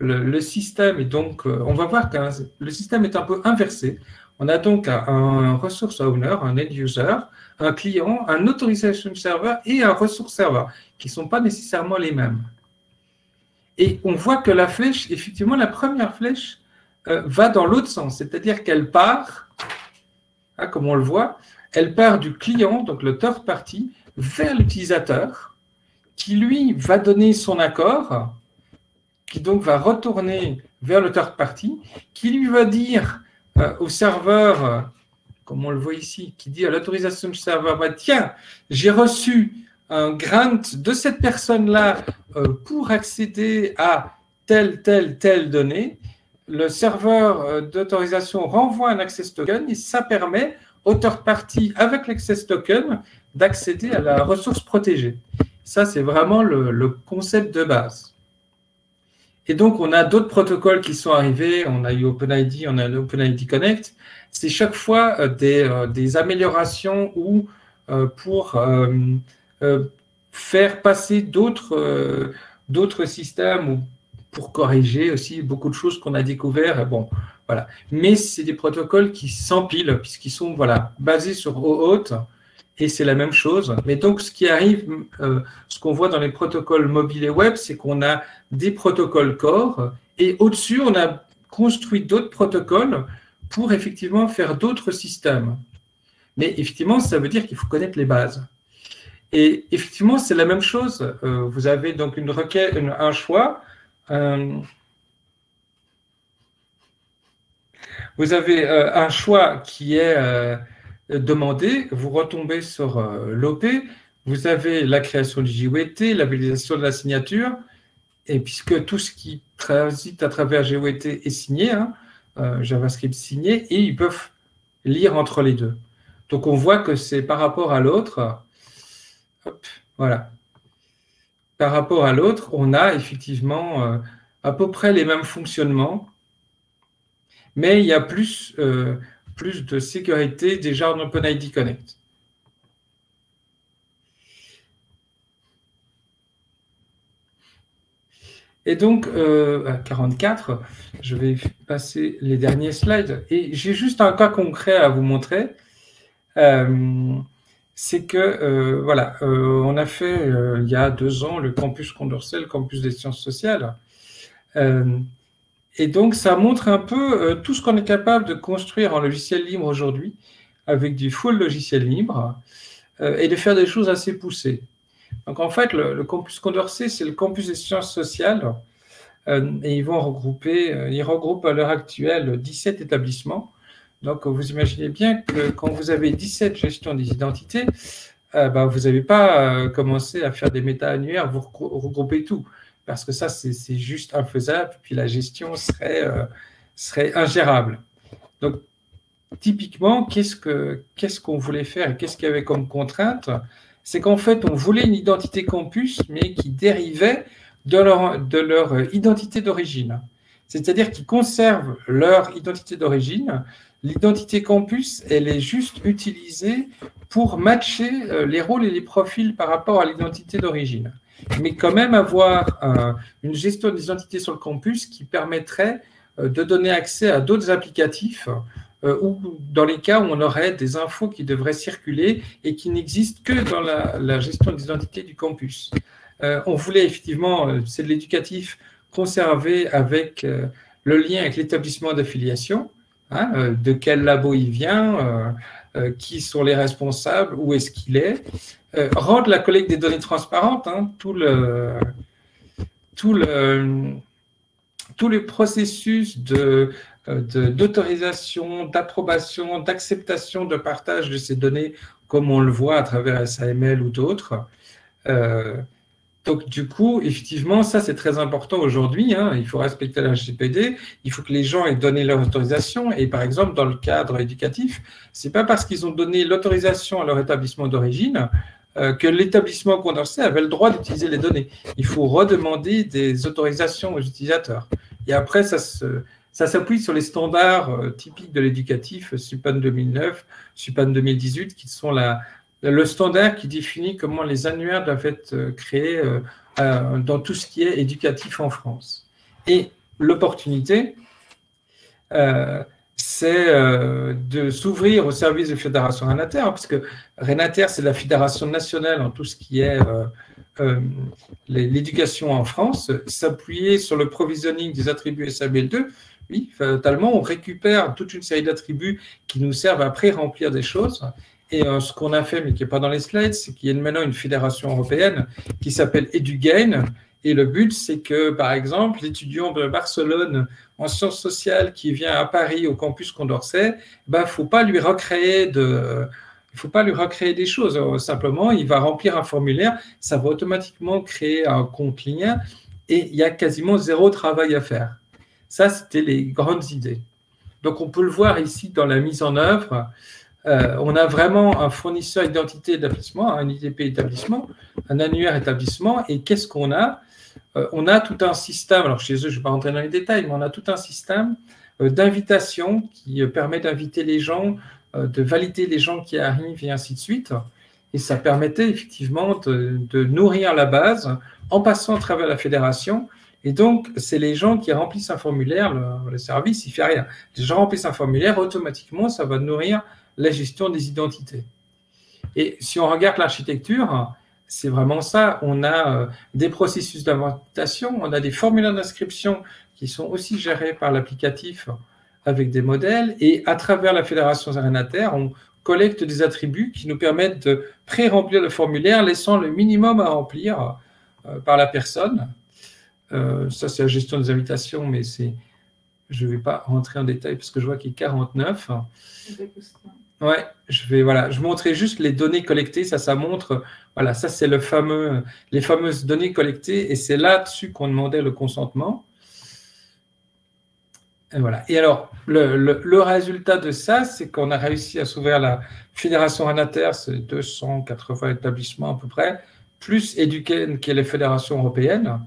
le système est donc… on va voir que le système est un peu inversé. On a donc un resource owner, un end user, un client, un authorization server et un resource server, qui ne sont pas nécessairement les mêmes. Et on voit que la flèche, effectivement, la première flèche va dans l'autre sens, c'est-à-dire qu'elle part, hein, comme on le voit, elle part du client, donc le third party, vers l'utilisateur, qui lui va donner son accord, qui donc va retourner vers le third party, qui lui va dire au serveur, comme on le voit ici, qui dit à l'autorisation du serveur, bah, tiens, j'ai reçu un grant de cette personne-là pour accéder à telle donnée. Le serveur d'autorisation renvoie un access token et ça permet au third party avec l'access token d'accéder à la ressource protégée. Ça, c'est vraiment le concept de base. Et donc, on a d'autres protocoles qui sont arrivés. On a eu OpenID, on a OpenID Connect. C'est chaque fois des améliorations ou pour faire passer d'autres systèmes ou pour corriger aussi beaucoup de choses qu'on a découvertes. Bon, voilà. Mais c'est des protocoles qui s'empilent puisqu'ils sont voilà, basés sur OAuth et c'est la même chose. Mais donc, ce qui arrive, ce qu'on voit dans les protocoles mobiles et web, c'est qu'on a des protocoles core et au-dessus, on a construit d'autres protocoles pour effectivement faire d'autres systèmes. Mais effectivement, ça veut dire qu'il faut connaître les bases. Et effectivement, c'est la même chose. Vous avez donc une requête, un choix. Vous avez un choix qui est demandé. Vous retombez sur l'OP. Vous avez la création du JWT, la validation de la signature. Et puisque tout ce qui transite à travers JWT est signé, hein, JavaScript signé, et ils peuvent lire entre les deux. Donc, on voit que c'est par rapport à l'autre. Voilà. Par rapport à l'autre, on a effectivement à peu près les mêmes fonctionnements, mais il y a plus de sécurité déjà en OpenID Connect. Et donc, à 44, je vais passer les derniers slides. Et j'ai juste un cas concret à vous montrer. C'est que, voilà, on a fait, il y a 2 ans, le Campus Condorcet, le Campus des sciences sociales. Et donc, ça montre un peu tout ce qu'on est capable de construire en logiciel libre aujourd'hui, avec du full logiciel libre, et de faire des choses assez poussées. Donc, en fait, le Campus Condorcet, c'est le Campus des sciences sociales, et ils regroupent à l'heure actuelle 17 établissements. Donc, vous imaginez bien que quand vous avez 17 gestions des identités, ben, vous n'avez pas commencé à faire des méta-annuaires, vous regroupez tout. Parce que ça, c'est juste infaisable, puis la gestion serait ingérable. Donc, typiquement, qu'est-ce qu'on voulait faire et qu'est-ce qu'il y avait comme contrainte? C'est qu'en fait, on voulait une identité campus, mais qui dérivait de leur identité d'origine. C'est-à-dire qu'ils conservent leur identité d'origine. L'identité campus, elle est juste utilisée pour matcher les rôles et les profils par rapport à l'identité d'origine. Mais quand même avoir une gestion des identités sur le campus qui permettrait de donner accès à d'autres applicatifs ou dans les cas où on aurait des infos qui devraient circuler et qui n'existent que dans la gestion des identités du campus. On voulait effectivement, c'est de l'éducatif, conserver avec le lien avec l'établissement d'affiliation, hein, de quel labo il vient, qui sont les responsables, où est-ce qu'il est, rendre la collecte des données transparente, hein, tout le processus d'autorisation, d'approbation, d'acceptation, de partage de ces données, comme on le voit à travers SAML ou d'autres. Donc, du coup, effectivement, ça, c'est très important aujourd'hui. Hein, il faut respecter la RGPD. Il faut que les gens aient donné leur autorisation. Et par exemple, dans le cadre éducatif, ce n'est pas parce qu'ils ont donné l'autorisation à leur établissement d'origine que l'établissement condorcet avait le droit d'utiliser les données. Il faut redemander des autorisations aux utilisateurs. Et après, ça s'appuie sur les standards typiques de l'éducatif, SupAnn 2009, SupAnn 2018, qui sont le standard qui définit comment les annuaires doivent être créés dans tout ce qui est éducatif en France. Et l'opportunité, c'est de s'ouvrir au service de Fédération Renater, hein, parce que Renater, c'est la fédération nationale en tout ce qui est l'éducation en France, s'appuyer sur le provisioning des attributs SAML2 Oui, fatalement, on récupère toute une série d'attributs qui nous servent après à remplir des choses. Et ce qu'on a fait, mais qui n'est pas dans les slides, c'est qu'il y a maintenant une fédération européenne qui s'appelle EduGain. Et le but, c'est que, par exemple, l'étudiant de Barcelone en sciences sociales qui vient à Paris au campus Condorcet, ben, il ne faut pas lui recréer des choses. Simplement, il va remplir un formulaire, ça va automatiquement créer un compte lien et il y a quasiment zéro travail à faire. Ça, c'était les grandes idées. Donc, on peut le voir ici dans la mise en œuvre. On a vraiment un fournisseur identité établissement, un IDP établissement, un annuaire établissement. Et qu'est-ce qu'on a? On a tout un système, alors chez eux, je ne vais pas rentrer dans les détails, mais on a tout un système d'invitation qui permet d'inviter les gens, de valider les gens qui arrivent et ainsi de suite. Et ça permettait effectivement de nourrir la base en passant à travers la fédération. Et donc, c'est les gens qui remplissent un formulaire, le service, il ne fait rien. Les gens remplissent un formulaire, automatiquement, ça va nourrir la gestion des identités. Et si on regarde l'architecture, c'est vraiment ça. On a des processus d'invitation, on a des formulaires d'inscription qui sont aussi gérés par l'applicatif avec des modèles. Et à travers la fédération Renater, on collecte des attributs qui nous permettent de pré-remplir le formulaire, laissant le minimum à remplir par la personne. Ça, c'est la gestion des invitations, mais je ne vais pas rentrer en détail parce que je vois qu'il est 49. Ouais, je montrais juste les données collectées, ça montre, voilà, ça c'est les fameuses données collectées, et c'est là-dessus qu'on demandait le consentement. Et voilà. Et alors, le résultat de ça, c'est qu'on a réussi à s'ouvrir la Fédération Renater, c'est 280 établissements à peu près, plus Educaine qui est les fédérations européennes.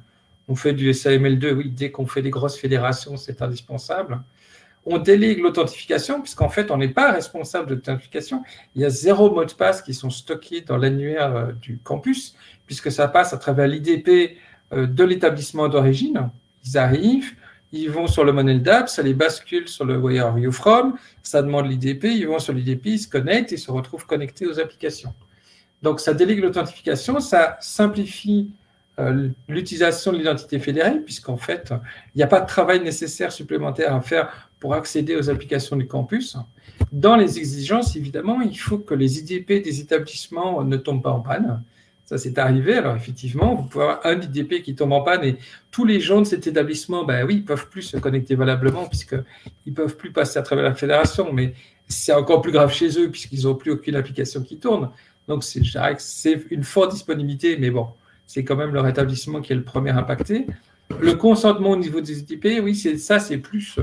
On fait du SAML2, oui, dès qu'on fait des grosses fédérations, c'est indispensable. On délègue l'authentification, puisqu'en fait, on n'est pas responsable de l'authentification. Il y a zéro mot de passe qui sont stockés dans l'annuaire du campus, puisque ça passe à travers l'IDP de l'établissement d'origine. Ils arrivent, ils vont sur le LemonLDAP, ça les bascule sur le Where Are You From, ça demande l'IDP, ils vont sur l'IDP, ils se connectent et se retrouvent connectés aux applications. Donc, ça délègue l'authentification, ça simplifie l'utilisation de l'identité fédérée, puisqu'en fait, il n'y a pas de travail nécessaire supplémentaire à faire pour accéder aux applications du campus. Dans les exigences, évidemment, il faut que les IDP des établissements ne tombent pas en panne. Ça, c'est arrivé. Alors, effectivement, vous pouvez avoir un IDP qui tombe en panne et tous les gens de cet établissement, ben oui, ils ne peuvent plus se connecter valablement puisqu'ils ne peuvent plus passer à travers la fédération. Mais c'est encore plus grave chez eux puisqu'ils n'ont plus aucune application qui tourne. Donc, je dirais que c'est une forte disponibilité, mais bon, c'est quand même leur établissement qui est le premier impacté. Le consentement au niveau des IDP, oui, ça, c'est plus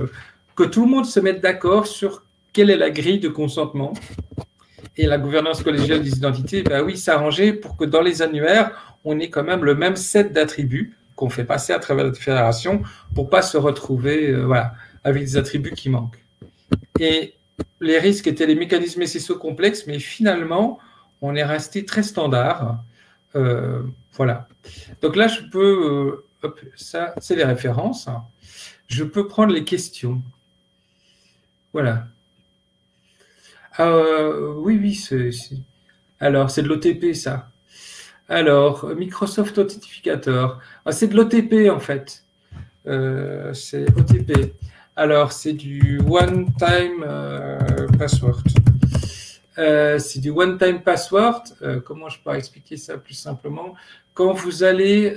que tout le monde se mette d'accord sur quelle est la grille de consentement. Et la gouvernance collégiale des identités, ben oui, s'arranger pour que dans les annuaires, on ait quand même le même set d'attributs qu'on fait passer à travers la fédération pour ne pas se retrouver avec des attributs qui manquent. Et les risques étaient les mécanismes SSO complexes, mais finalement, on est resté très standard. Voilà. Donc là, je peux... hop, ça, c'est les références. Je peux prendre les questions. Voilà. Oui, alors, c'est de l'OTP, ça. Alors, Microsoft Authentificator. Ah, c'est de l'OTP, en fait. C'est OTP. Alors, c'est du one-time password. C'est du one-time password. Comment je pourrais expliquer ça plus simplement? Quand vous allez,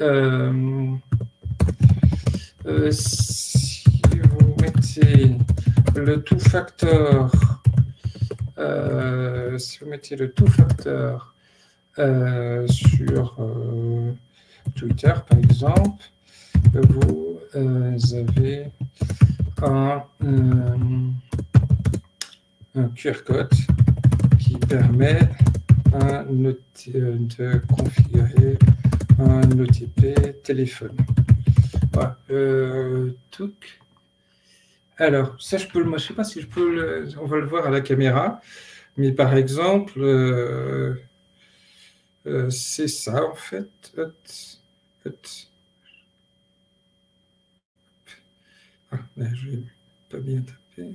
si vous mettez le two-factor, sur Twitter, par exemple, vous avez un QR code qui permet de configurer un OTP téléphone. Voilà. Alors, ça, je ne sais pas si je peux on va le voir à la caméra, mais par exemple, c'est ça, en fait. Ah, ben, je n'ai pas bien tapé.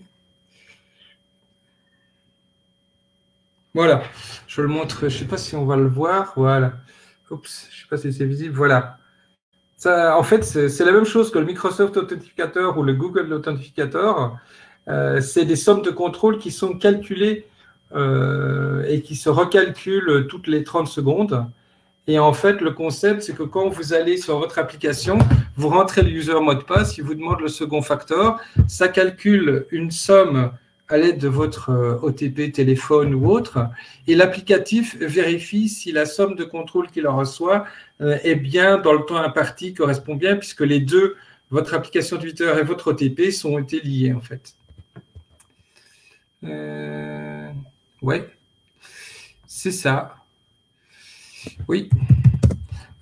Voilà, je le montre, je ne sais pas si on va le voir, voilà. Oups, je ne sais pas si c'est visible, voilà. Ça, en fait, c'est la même chose que le Microsoft Authenticator ou le Google Authenticator. C'est des sommes de contrôle qui sont calculées et qui se recalculent toutes les 30 secondes. Et en fait, le concept, c'est que quand vous allez sur votre application, vous rentrez le user mot de passe, il vous demande le second facteur, ça calcule une somme à l'aide de votre OTP, téléphone ou autre, et l'applicatif vérifie si la somme de contrôle qu'il en reçoit est bien dans le temps imparti, correspond bien, puisque les deux, votre application Twitter et votre OTP, ont été liés, en fait. Ouais, c'est ça. Oui,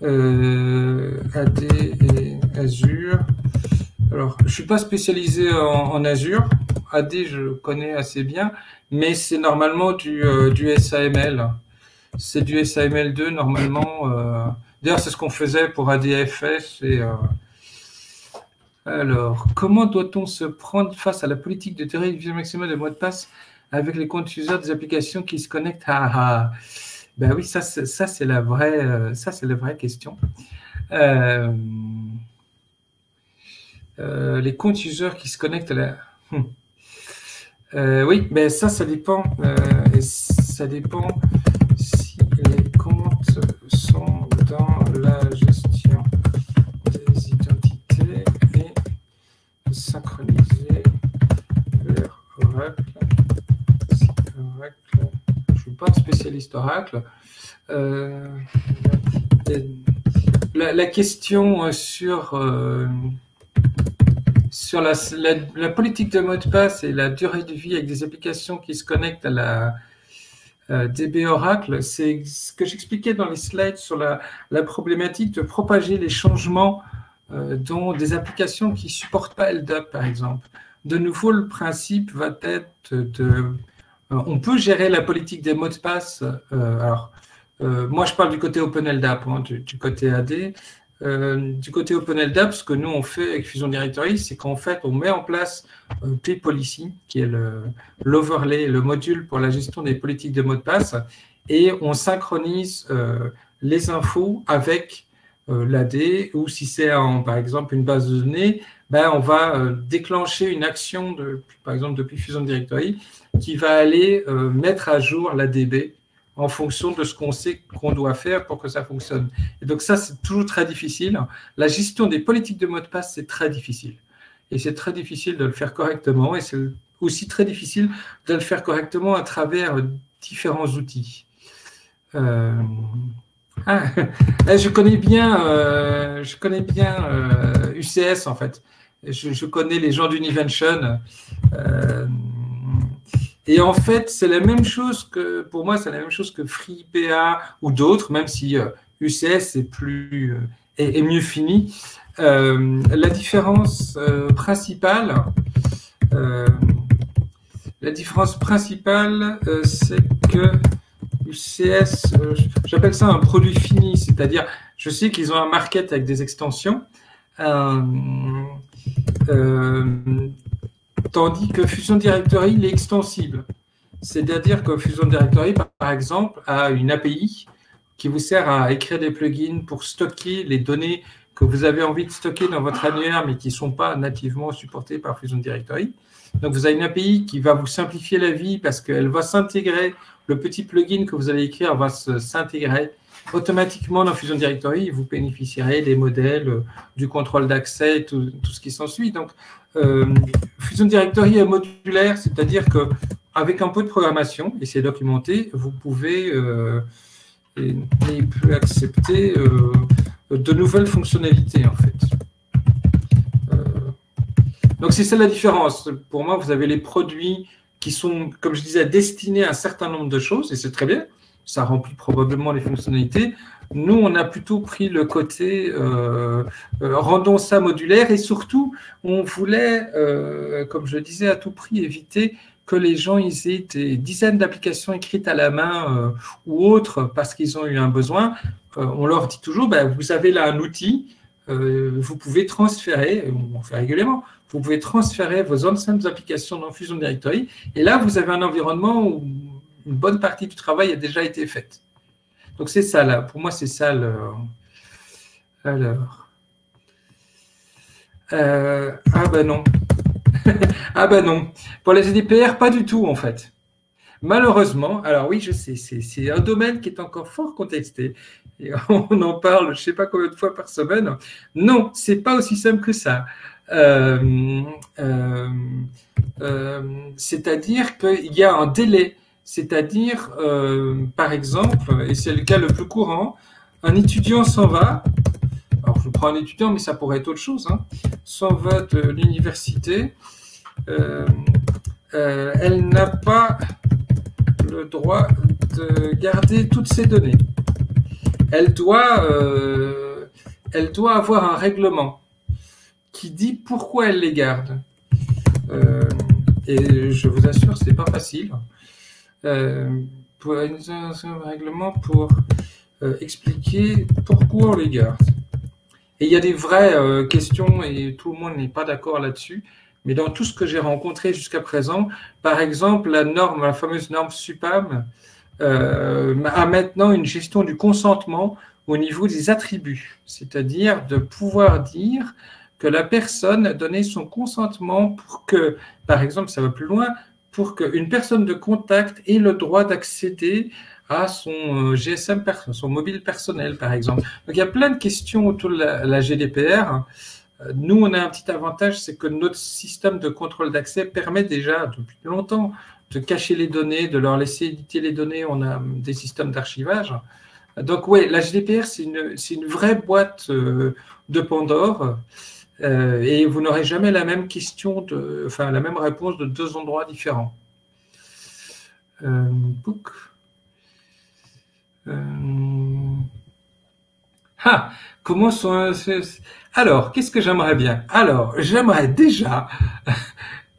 AD et Azure. Alors, je ne suis pas spécialisé en Azure. AD, je connais assez bien, mais c'est normalement du SAML. C'est du SAML2 normalement. D'ailleurs, c'est ce qu'on faisait pour ADFS. Et, alors, comment doit-on se prendre face à la politique de durée maximum de mots de passe avec les comptes users des applications qui se connectent à... Ben oui, ça, c'est la vraie, question. Les comptes users qui se connectent à la... oui, mais ça, ça dépend. Ça dépend si les comptes sont dans la gestion des identités et synchroniser vers Oracle. Je ne suis pas un spécialiste Oracle. La question sur la politique de mot de passe et la durée de vie avec des applications qui se connectent à la DB Oracle, c'est ce que j'expliquais dans les slides sur la problématique de propager les changements dans des applications qui ne supportent pas LDAP, par exemple. De nouveau, le principe va être de... On peut gérer la politique des mots de passe. Moi, je parle du côté OpenLDAP, hein, du côté AD. Du côté OpenLDAP, ce que nous, on fait avec Fusion Directory, c'est qu'en fait, on met en place P-Policy, qui est l'overlay, le module pour la gestion des politiques de mots de passe, et on synchronise les infos avec l'AD, ou si c'est, par exemple, une base de données, ben, on va déclencher une action, par exemple, depuis Fusion Directory, qui va aller mettre à jour la DB en fonction de ce qu'on sait qu'on doit faire pour que ça fonctionne. Et donc ça, c'est toujours très difficile. La gestion des politiques de mots de passe, c'est très difficile. Et c'est très difficile de le faire correctement. Et c'est aussi très difficile de le faire correctement à travers différents outils. Je connais bien UCS, en fait. Je connais les gens d'Univention. Et en fait, c'est la même chose que, pour moi, c'est la même chose que FreePA ou d'autres, même si UCS est mieux fini. La différence principale, c'est que UCS, j'appelle ça un produit fini, c'est-à-dire, je sais qu'ils ont un market avec des extensions. Tandis que Fusion Directory, il est extensible. C'est-à-dire que Fusion Directory, par exemple, a une API qui vous sert à écrire des plugins pour stocker les données que vous avez envie de stocker dans votre annuaire, mais qui ne sont pas nativement supportées par Fusion Directory. Donc, vous avez une API qui va vous simplifier la vie parce qu'elle va s'intégrer, le petit plugin que vous allez écrire va s'intégrer automatiquement dans Fusion Directory, vous bénéficierez des modèles, du contrôle d'accès, tout ce qui s'ensuit. Donc, Fusion Directory est modulaire, c'est-à-dire qu'avec un peu de programmation, et c'est documenté, vous pouvez accepter de nouvelles fonctionnalités, en fait. Donc, c'est ça la différence. Pour moi, vous avez les produits qui sont, comme je disais, destinés à un certain nombre de choses, et c'est très bien. Ça remplit probablement les fonctionnalités. Nous, on a plutôt pris le côté rendons ça modulaire et surtout, on voulait, comme je le disais, à tout prix éviter que les gens ils aient des dizaines d'applications écrites à la main ou autres parce qu'ils ont eu un besoin. On leur dit toujours, ben, vous avez là un outil, vous pouvez transférer, on fait régulièrement, vous pouvez transférer vos anciennes applications dans Fusion Directory et là, vous avez un environnement où une bonne partie du travail a déjà été faite. Donc, c'est ça, là. Pour moi, c'est ça. Alors, Ah ben non. Ah ben non. Pour les GDPR, pas du tout en fait. Malheureusement, alors oui, je sais, c'est un domaine qui est encore fort contesté. Et on en parle, je ne sais pas combien de fois par semaine. Non, c'est pas aussi simple que ça. C'est-à-dire qu'il y a un délai. C'est-à-dire, par exemple, et c'est le cas le plus courant, un étudiant s'en va. Alors, je prends un étudiant, mais ça pourrait être autre chose. Hein, s'en va de l'université. Elle n'a pas le droit de garder toutes ses données. Elle doit avoir un règlement qui dit pourquoi elle les garde. Et je vous assure, c'est pas facile. Pour un règlement pour expliquer pourquoi on les garde. Et il y a des vraies questions et tout le monde n'est pas d'accord là-dessus. Mais dans tout ce que j'ai rencontré jusqu'à présent, par exemple, la norme, la fameuse norme SupAnn, a maintenant une gestion du consentement au niveau des attributs, c'est-à-dire de pouvoir dire que la personne a donné son consentement pour que, par exemple, ça va plus loin, pour qu'une personne de contact ait le droit d'accéder à son GSM, son mobile personnel, par exemple. Donc, il y a plein de questions autour de la GDPR. Nous, on a un petit avantage, c'est que notre système de contrôle d'accès permet déjà depuis longtemps de cacher les données, de leur laisser éditer les données. On a des systèmes d'archivage. Donc, oui, la GDPR, c'est une vraie boîte de Pandore. Et vous n'aurez jamais la même question, la même réponse de deux endroits différents. Comment sont... Alors, qu'est-ce que j'aimerais bien? Alors, j'aimerais déjà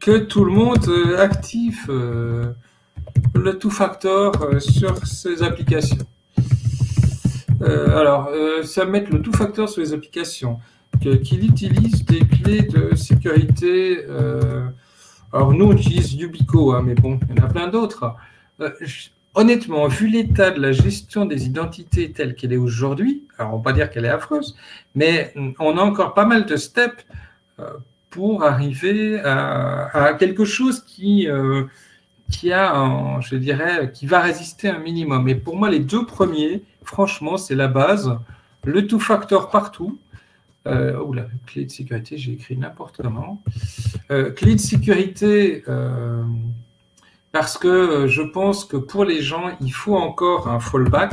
que tout le monde active le two-factor sur ses applications. Ça met le two-factor sur les applications, qu'il utilise des clés de sécurité. Alors, nous, on utilise Yubico, hein, mais bon, il y en a plein d'autres. Honnêtement, vu l'état de la gestion des identités telle qu'elle est aujourd'hui, alors on ne va pas dire qu'elle est affreuse, mais on a encore pas mal de steps pour arriver à quelque chose qui va résister un minimum. Et pour moi, les deux premiers, franchement, c'est la base. Le two-factor partout. La clé de sécurité, j'ai écrit n'importe comment. Clé de sécurité... parce que je pense que pour les gens, il faut encore un fallback.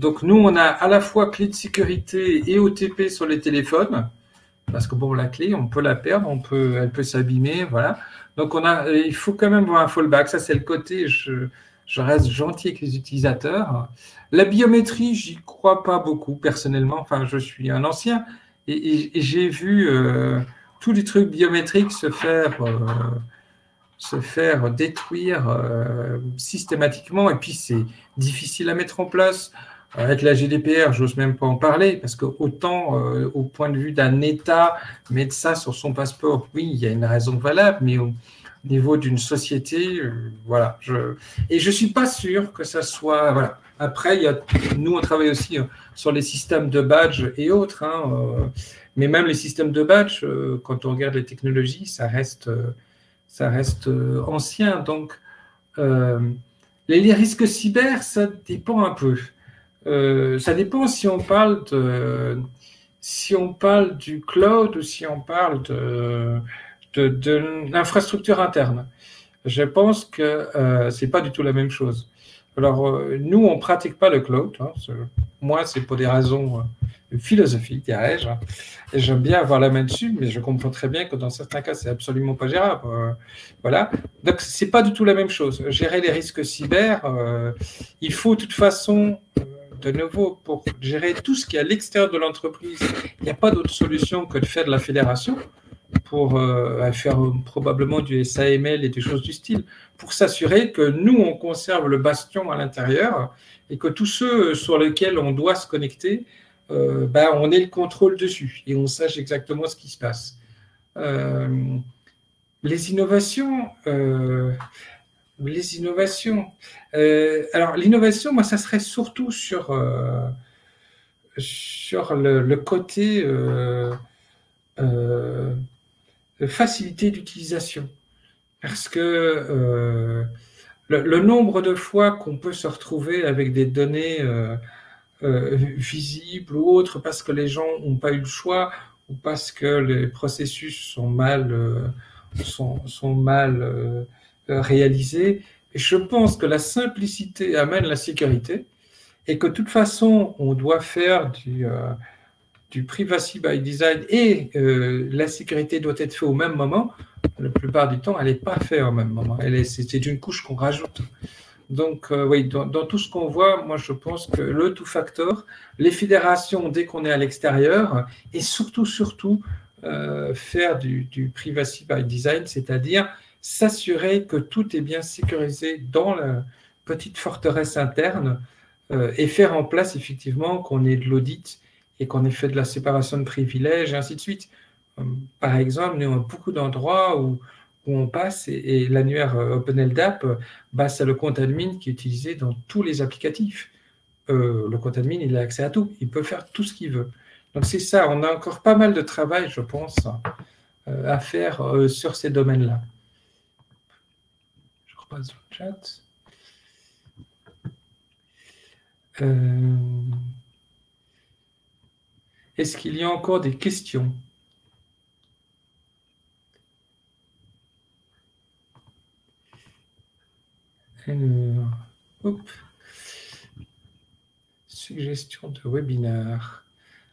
Donc, nous, on a à la fois clé de sécurité et OTP sur les téléphones. Parce que, bon, la clé, on peut la perdre, elle peut s'abîmer, voilà. Donc, il faut quand même avoir un fallback. Ça, c'est le côté, je reste gentil avec les utilisateurs. La biométrie, j'y crois pas beaucoup, personnellement. Enfin, je suis un ancien et j'ai vu tous les trucs biométriques se faire détruire systématiquement, et puis c'est difficile à mettre en place. Avec la GDPR, j'ose même pas en parler, parce que autant au point de vue d'un État, mettre ça sur son passeport, oui, il y a une raison valable, mais au niveau d'une société, voilà. Je suis pas sûr que ça soit... Voilà. Après, nous, on travaille aussi sur les systèmes de badge et autres, hein, mais même les systèmes de badge, quand on regarde les technologies, ça reste ancien. Donc, les risques cyber, ça dépend un peu. Ça dépend si on parle du cloud ou si on parle de l'infrastructure interne. Je pense que ce n'est pas du tout la même chose. Alors, nous, on ne pratique pas le cloud. Hein, moi, c'est pour des raisons philosophiques, dirais-je. Hein, et j'aime bien avoir la main dessus, mais je comprends très bien que dans certains cas, c'est absolument pas gérable. Voilà. Donc, ce n'est pas du tout la même chose. Gérer les risques cyber, il faut de toute façon, de nouveau, pour gérer tout ce qui est à l'extérieur de l'entreprise, il n'y a pas d'autre solution que de faire de la fédération, pour faire probablement du SAML et des choses du style, pour s'assurer que nous, on conserve le bastion à l'intérieur et que tous ceux sur lesquels on doit se connecter, on ait le contrôle dessus et on sache exactement ce qui se passe. Alors, l'innovation, moi, ça serait surtout sur le côté... facilité d'utilisation. Parce que le nombre de fois qu'on peut se retrouver avec des données visibles ou autres parce que les gens n'ont pas eu le choix ou parce que les processus sont mal, réalisés. Et je pense que la simplicité amène la sécurité et que de toute façon, on doit faire du privacy by design et la sécurité doit être faite au même moment. La plupart du temps, elle n'est pas faite au même moment. C'est une couche qu'on rajoute. Donc, oui, dans tout ce qu'on voit, moi, je pense que le two-factor, les fédérations dès qu'on est à l'extérieur et surtout, faire du privacy by design, c'est-à-dire s'assurer que tout est bien sécurisé dans la petite forteresse interne et faire en place, effectivement, qu'on ait de l'audit et qu'on ait fait de la séparation de privilèges et ainsi de suite. Par exemple, nous avons beaucoup d'endroits où on passe et l'annuaire OpenLDAP, bah, c'est le compte admin qui est utilisé dans tous les applicatifs. Le compte admin, il a accès à tout. Il peut faire tout ce qu'il veut. Donc, c'est ça. On a encore pas mal de travail, je pense, à faire sur ces domaines-là. Je repasse sur le chat. Est-ce qu'il y a encore des questions ? Suggestion de webinaire.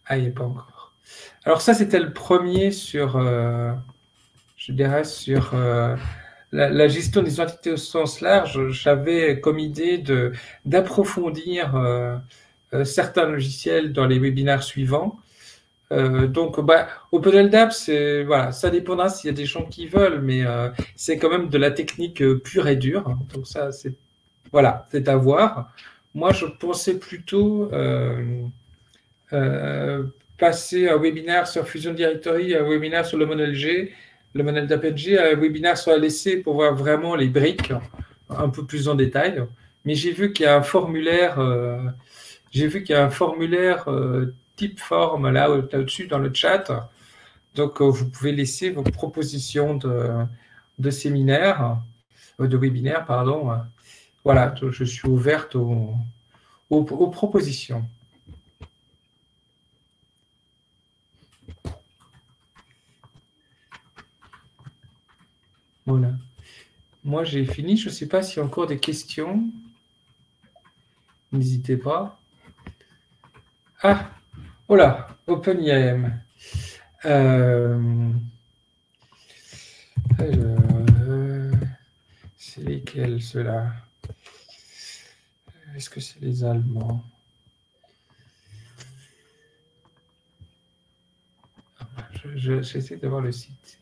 Ah, il n'y a pas encore. Alors ça, c'était le premier sur, je dirais, sur la gestion des entités au sens large. J'avais comme idée d'approfondir certains logiciels dans les webinaires suivants. Donc, bah, OpenLDAP, voilà, ça dépendra s'il y a des gens qui veulent, mais c'est quand même de la technique pure et dure. Hein, donc ça, c'est voilà, c'est à voir. Moi, je pensais plutôt passer un webinaire sur Fusion Directory, un webinaire sur LemonLG, LemonLDAP::NG, un webinaire sur LSC pour voir vraiment les briques un peu plus en détail. Mais j'ai vu qu'il y a un formulaire, type forme là-dessus dans le chat. Donc, vous pouvez laisser vos propositions de séminaires, de webinaires, pardon. Voilà, je suis ouverte aux propositions. Voilà. Moi, j'ai fini. Je ne sais pas s'il y a encore des questions. N'hésitez pas. Ah! Oh là, OpenIAM. C'est lesquels ceux-là? Est-ce que c'est les Allemands? J'essaie de voir le site.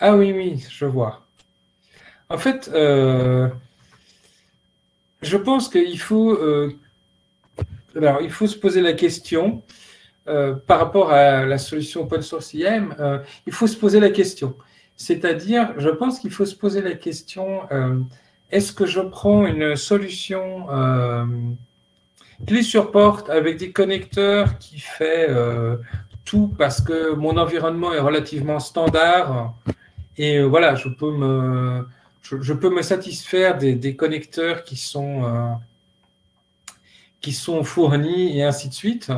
Ah oui, je vois. En fait, je pense qu'il faut... Alors, il faut se poser la question par rapport à la solution open source IAM, il faut se poser la question. C'est-à-dire, je pense qu'il faut se poser la question, est-ce que je prends une solution clé sur porte avec des connecteurs qui fait tout parce que mon environnement est relativement standard et voilà, je peux me satisfaire des connecteurs qui sont fournis et ainsi de suite,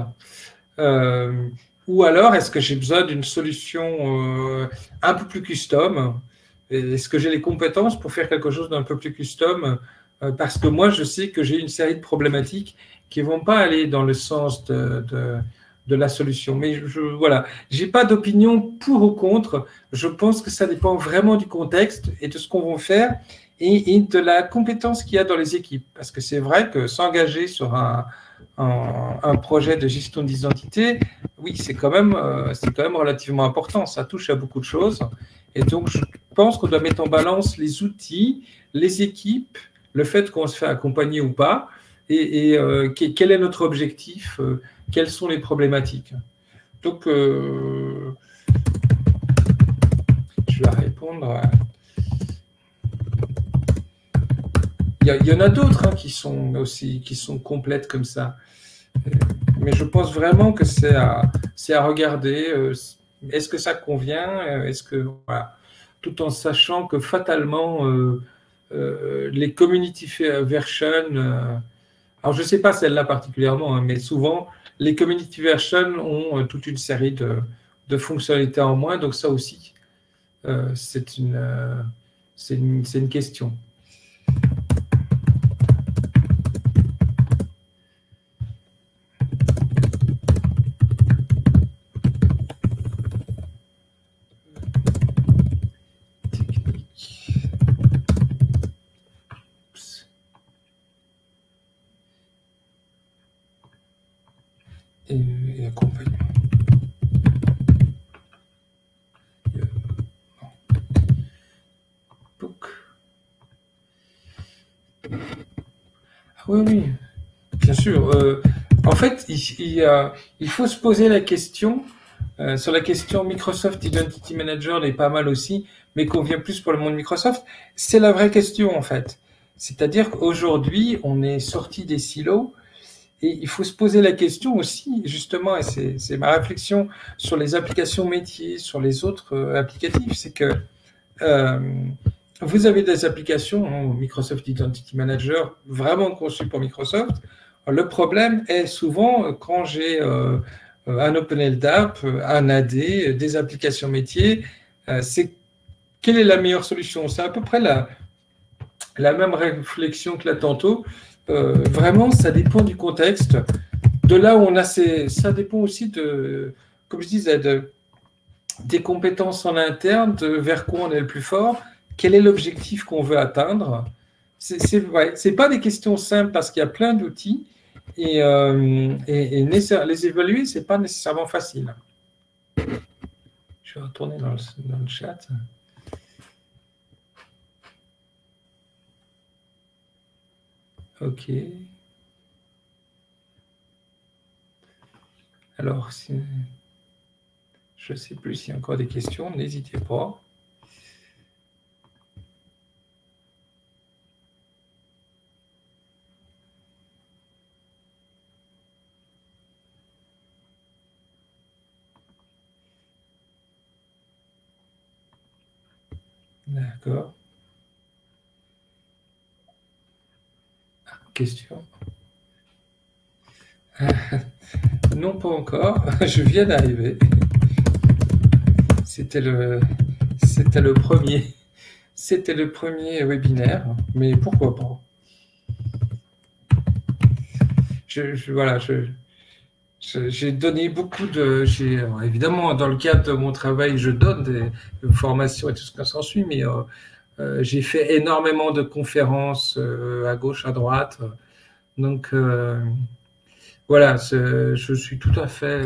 ou alors est-ce que j'ai besoin d'une solution un peu plus custom? Est-ce que j'ai les compétences pour faire quelque chose d'un peu plus custom parce que moi je sais que j'ai une série de problématiques qui ne vont pas aller dans le sens de la solution. Mais voilà, je n'ai pas d'opinion pour ou contre, je pense que ça dépend vraiment du contexte et de ce qu'on va faire. Et de la compétence qu'il y a dans les équipes. Parce que c'est vrai que s'engager sur un projet de gestion d'identité, oui, c'est quand même relativement important. Ça touche à beaucoup de choses. Et donc, je pense qu'on doit mettre en balance les outils, les équipes, le fait qu'on se fait accompagner ou pas, et quel est notre objectif, quelles sont les problématiques. Donc, je vais répondre à... Il y en a d'autres hein, qui sont complètes comme ça. Mais je pense vraiment que c'est à regarder. Est-ce que ça convient? Est-ce que voilà. Tout en sachant que fatalement, les community versions, alors je ne sais pas celle-là particulièrement, hein, mais souvent, les community versions ont toute une série de fonctionnalités en moins. Donc ça aussi, c'est une question. Et accompagnement. Ah oui, oui, bien sûr. En fait, il faut se poser la question, sur la question Microsoft Identity Manager, elle est pas mal aussi, mais qu'on vient plus pour le monde Microsoft, c'est la vraie question en fait. C'est-à-dire qu'aujourd'hui, on est sorti des silos. Et il faut se poser la question aussi, justement, et c'est ma réflexion sur les applications métiers, sur les autres applicatifs, c'est que vous avez des applications, hein, Microsoft Identity Manager, vraiment conçues pour Microsoft. Le problème est souvent, quand j'ai un OpenLDAP, un AD, des applications métiers, c'est quelle est la meilleure solution? C'est à peu près la même réflexion que là tantôt. Vraiment, ça dépend du contexte. De là où on a ces... Ça dépend aussi de, comme je disais, des compétences en interne, de vers quoi on est le plus fort, quel est l'objectif qu'on veut atteindre. C'est vrai, c'est pas des questions simples parce qu'il y a plein d'outils et les évaluer, c'est pas nécessairement facile. Je vais retourner dans le chat. Ok. Alors, je ne sais plus s'il y a encore des questions, n'hésitez pas. D'accord. Question. Non, pas encore. Je viens d'arriver. C'était le premier webinaire, mais pourquoi pas. Voilà, j'ai donné beaucoup de... Évidemment, dans le cadre de mon travail, je donne des formations et tout ce qui s'en suit, mais... j'ai fait énormément de conférences à gauche, à droite. Donc, voilà, je suis tout à fait...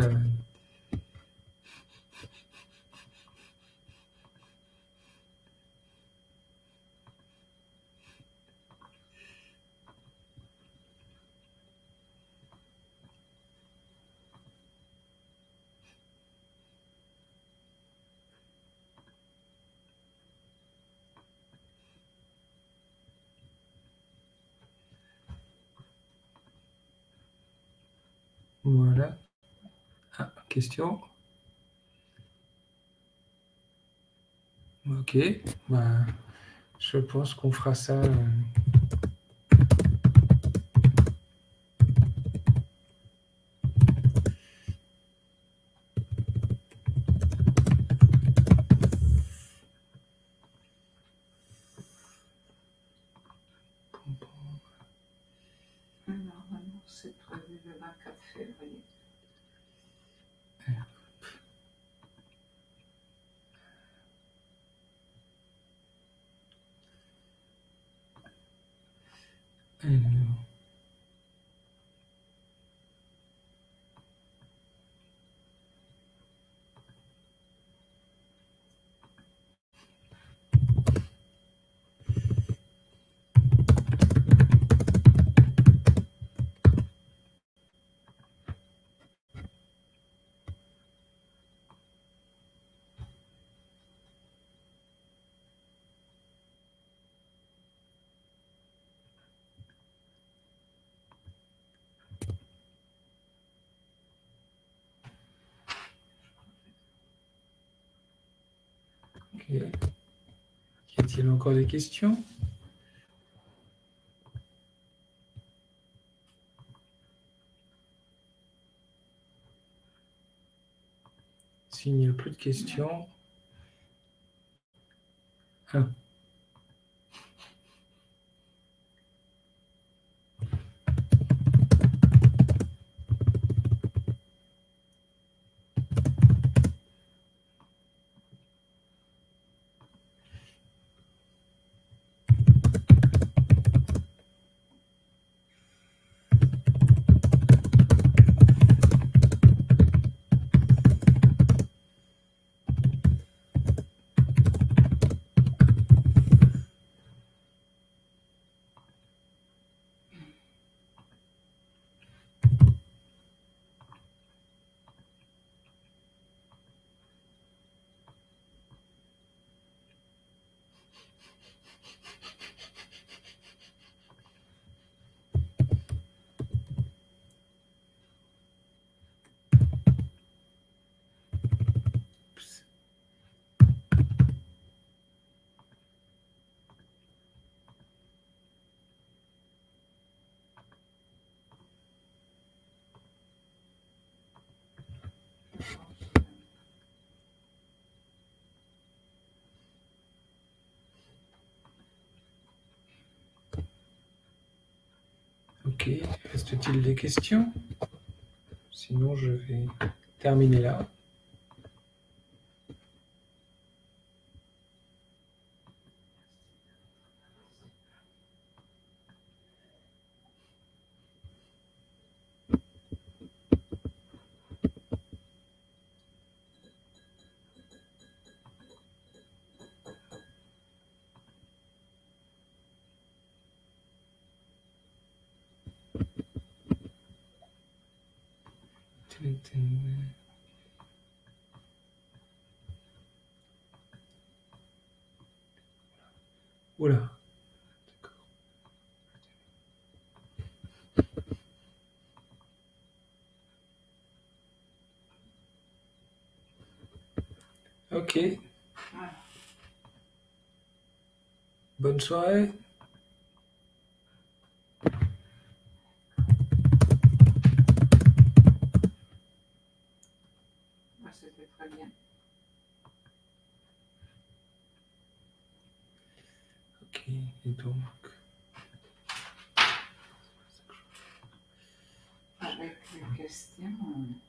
Voilà. Ah, question. Ok. Bah, je pense qu'on fera ça. Y a-t-il encore des questions? S'il n'y a plus de questions... Ah. Ok, reste-t-il des questions? Sinon, je vais terminer là. Oula, d'accord. Ok. Bonne soirée. Avec les questions.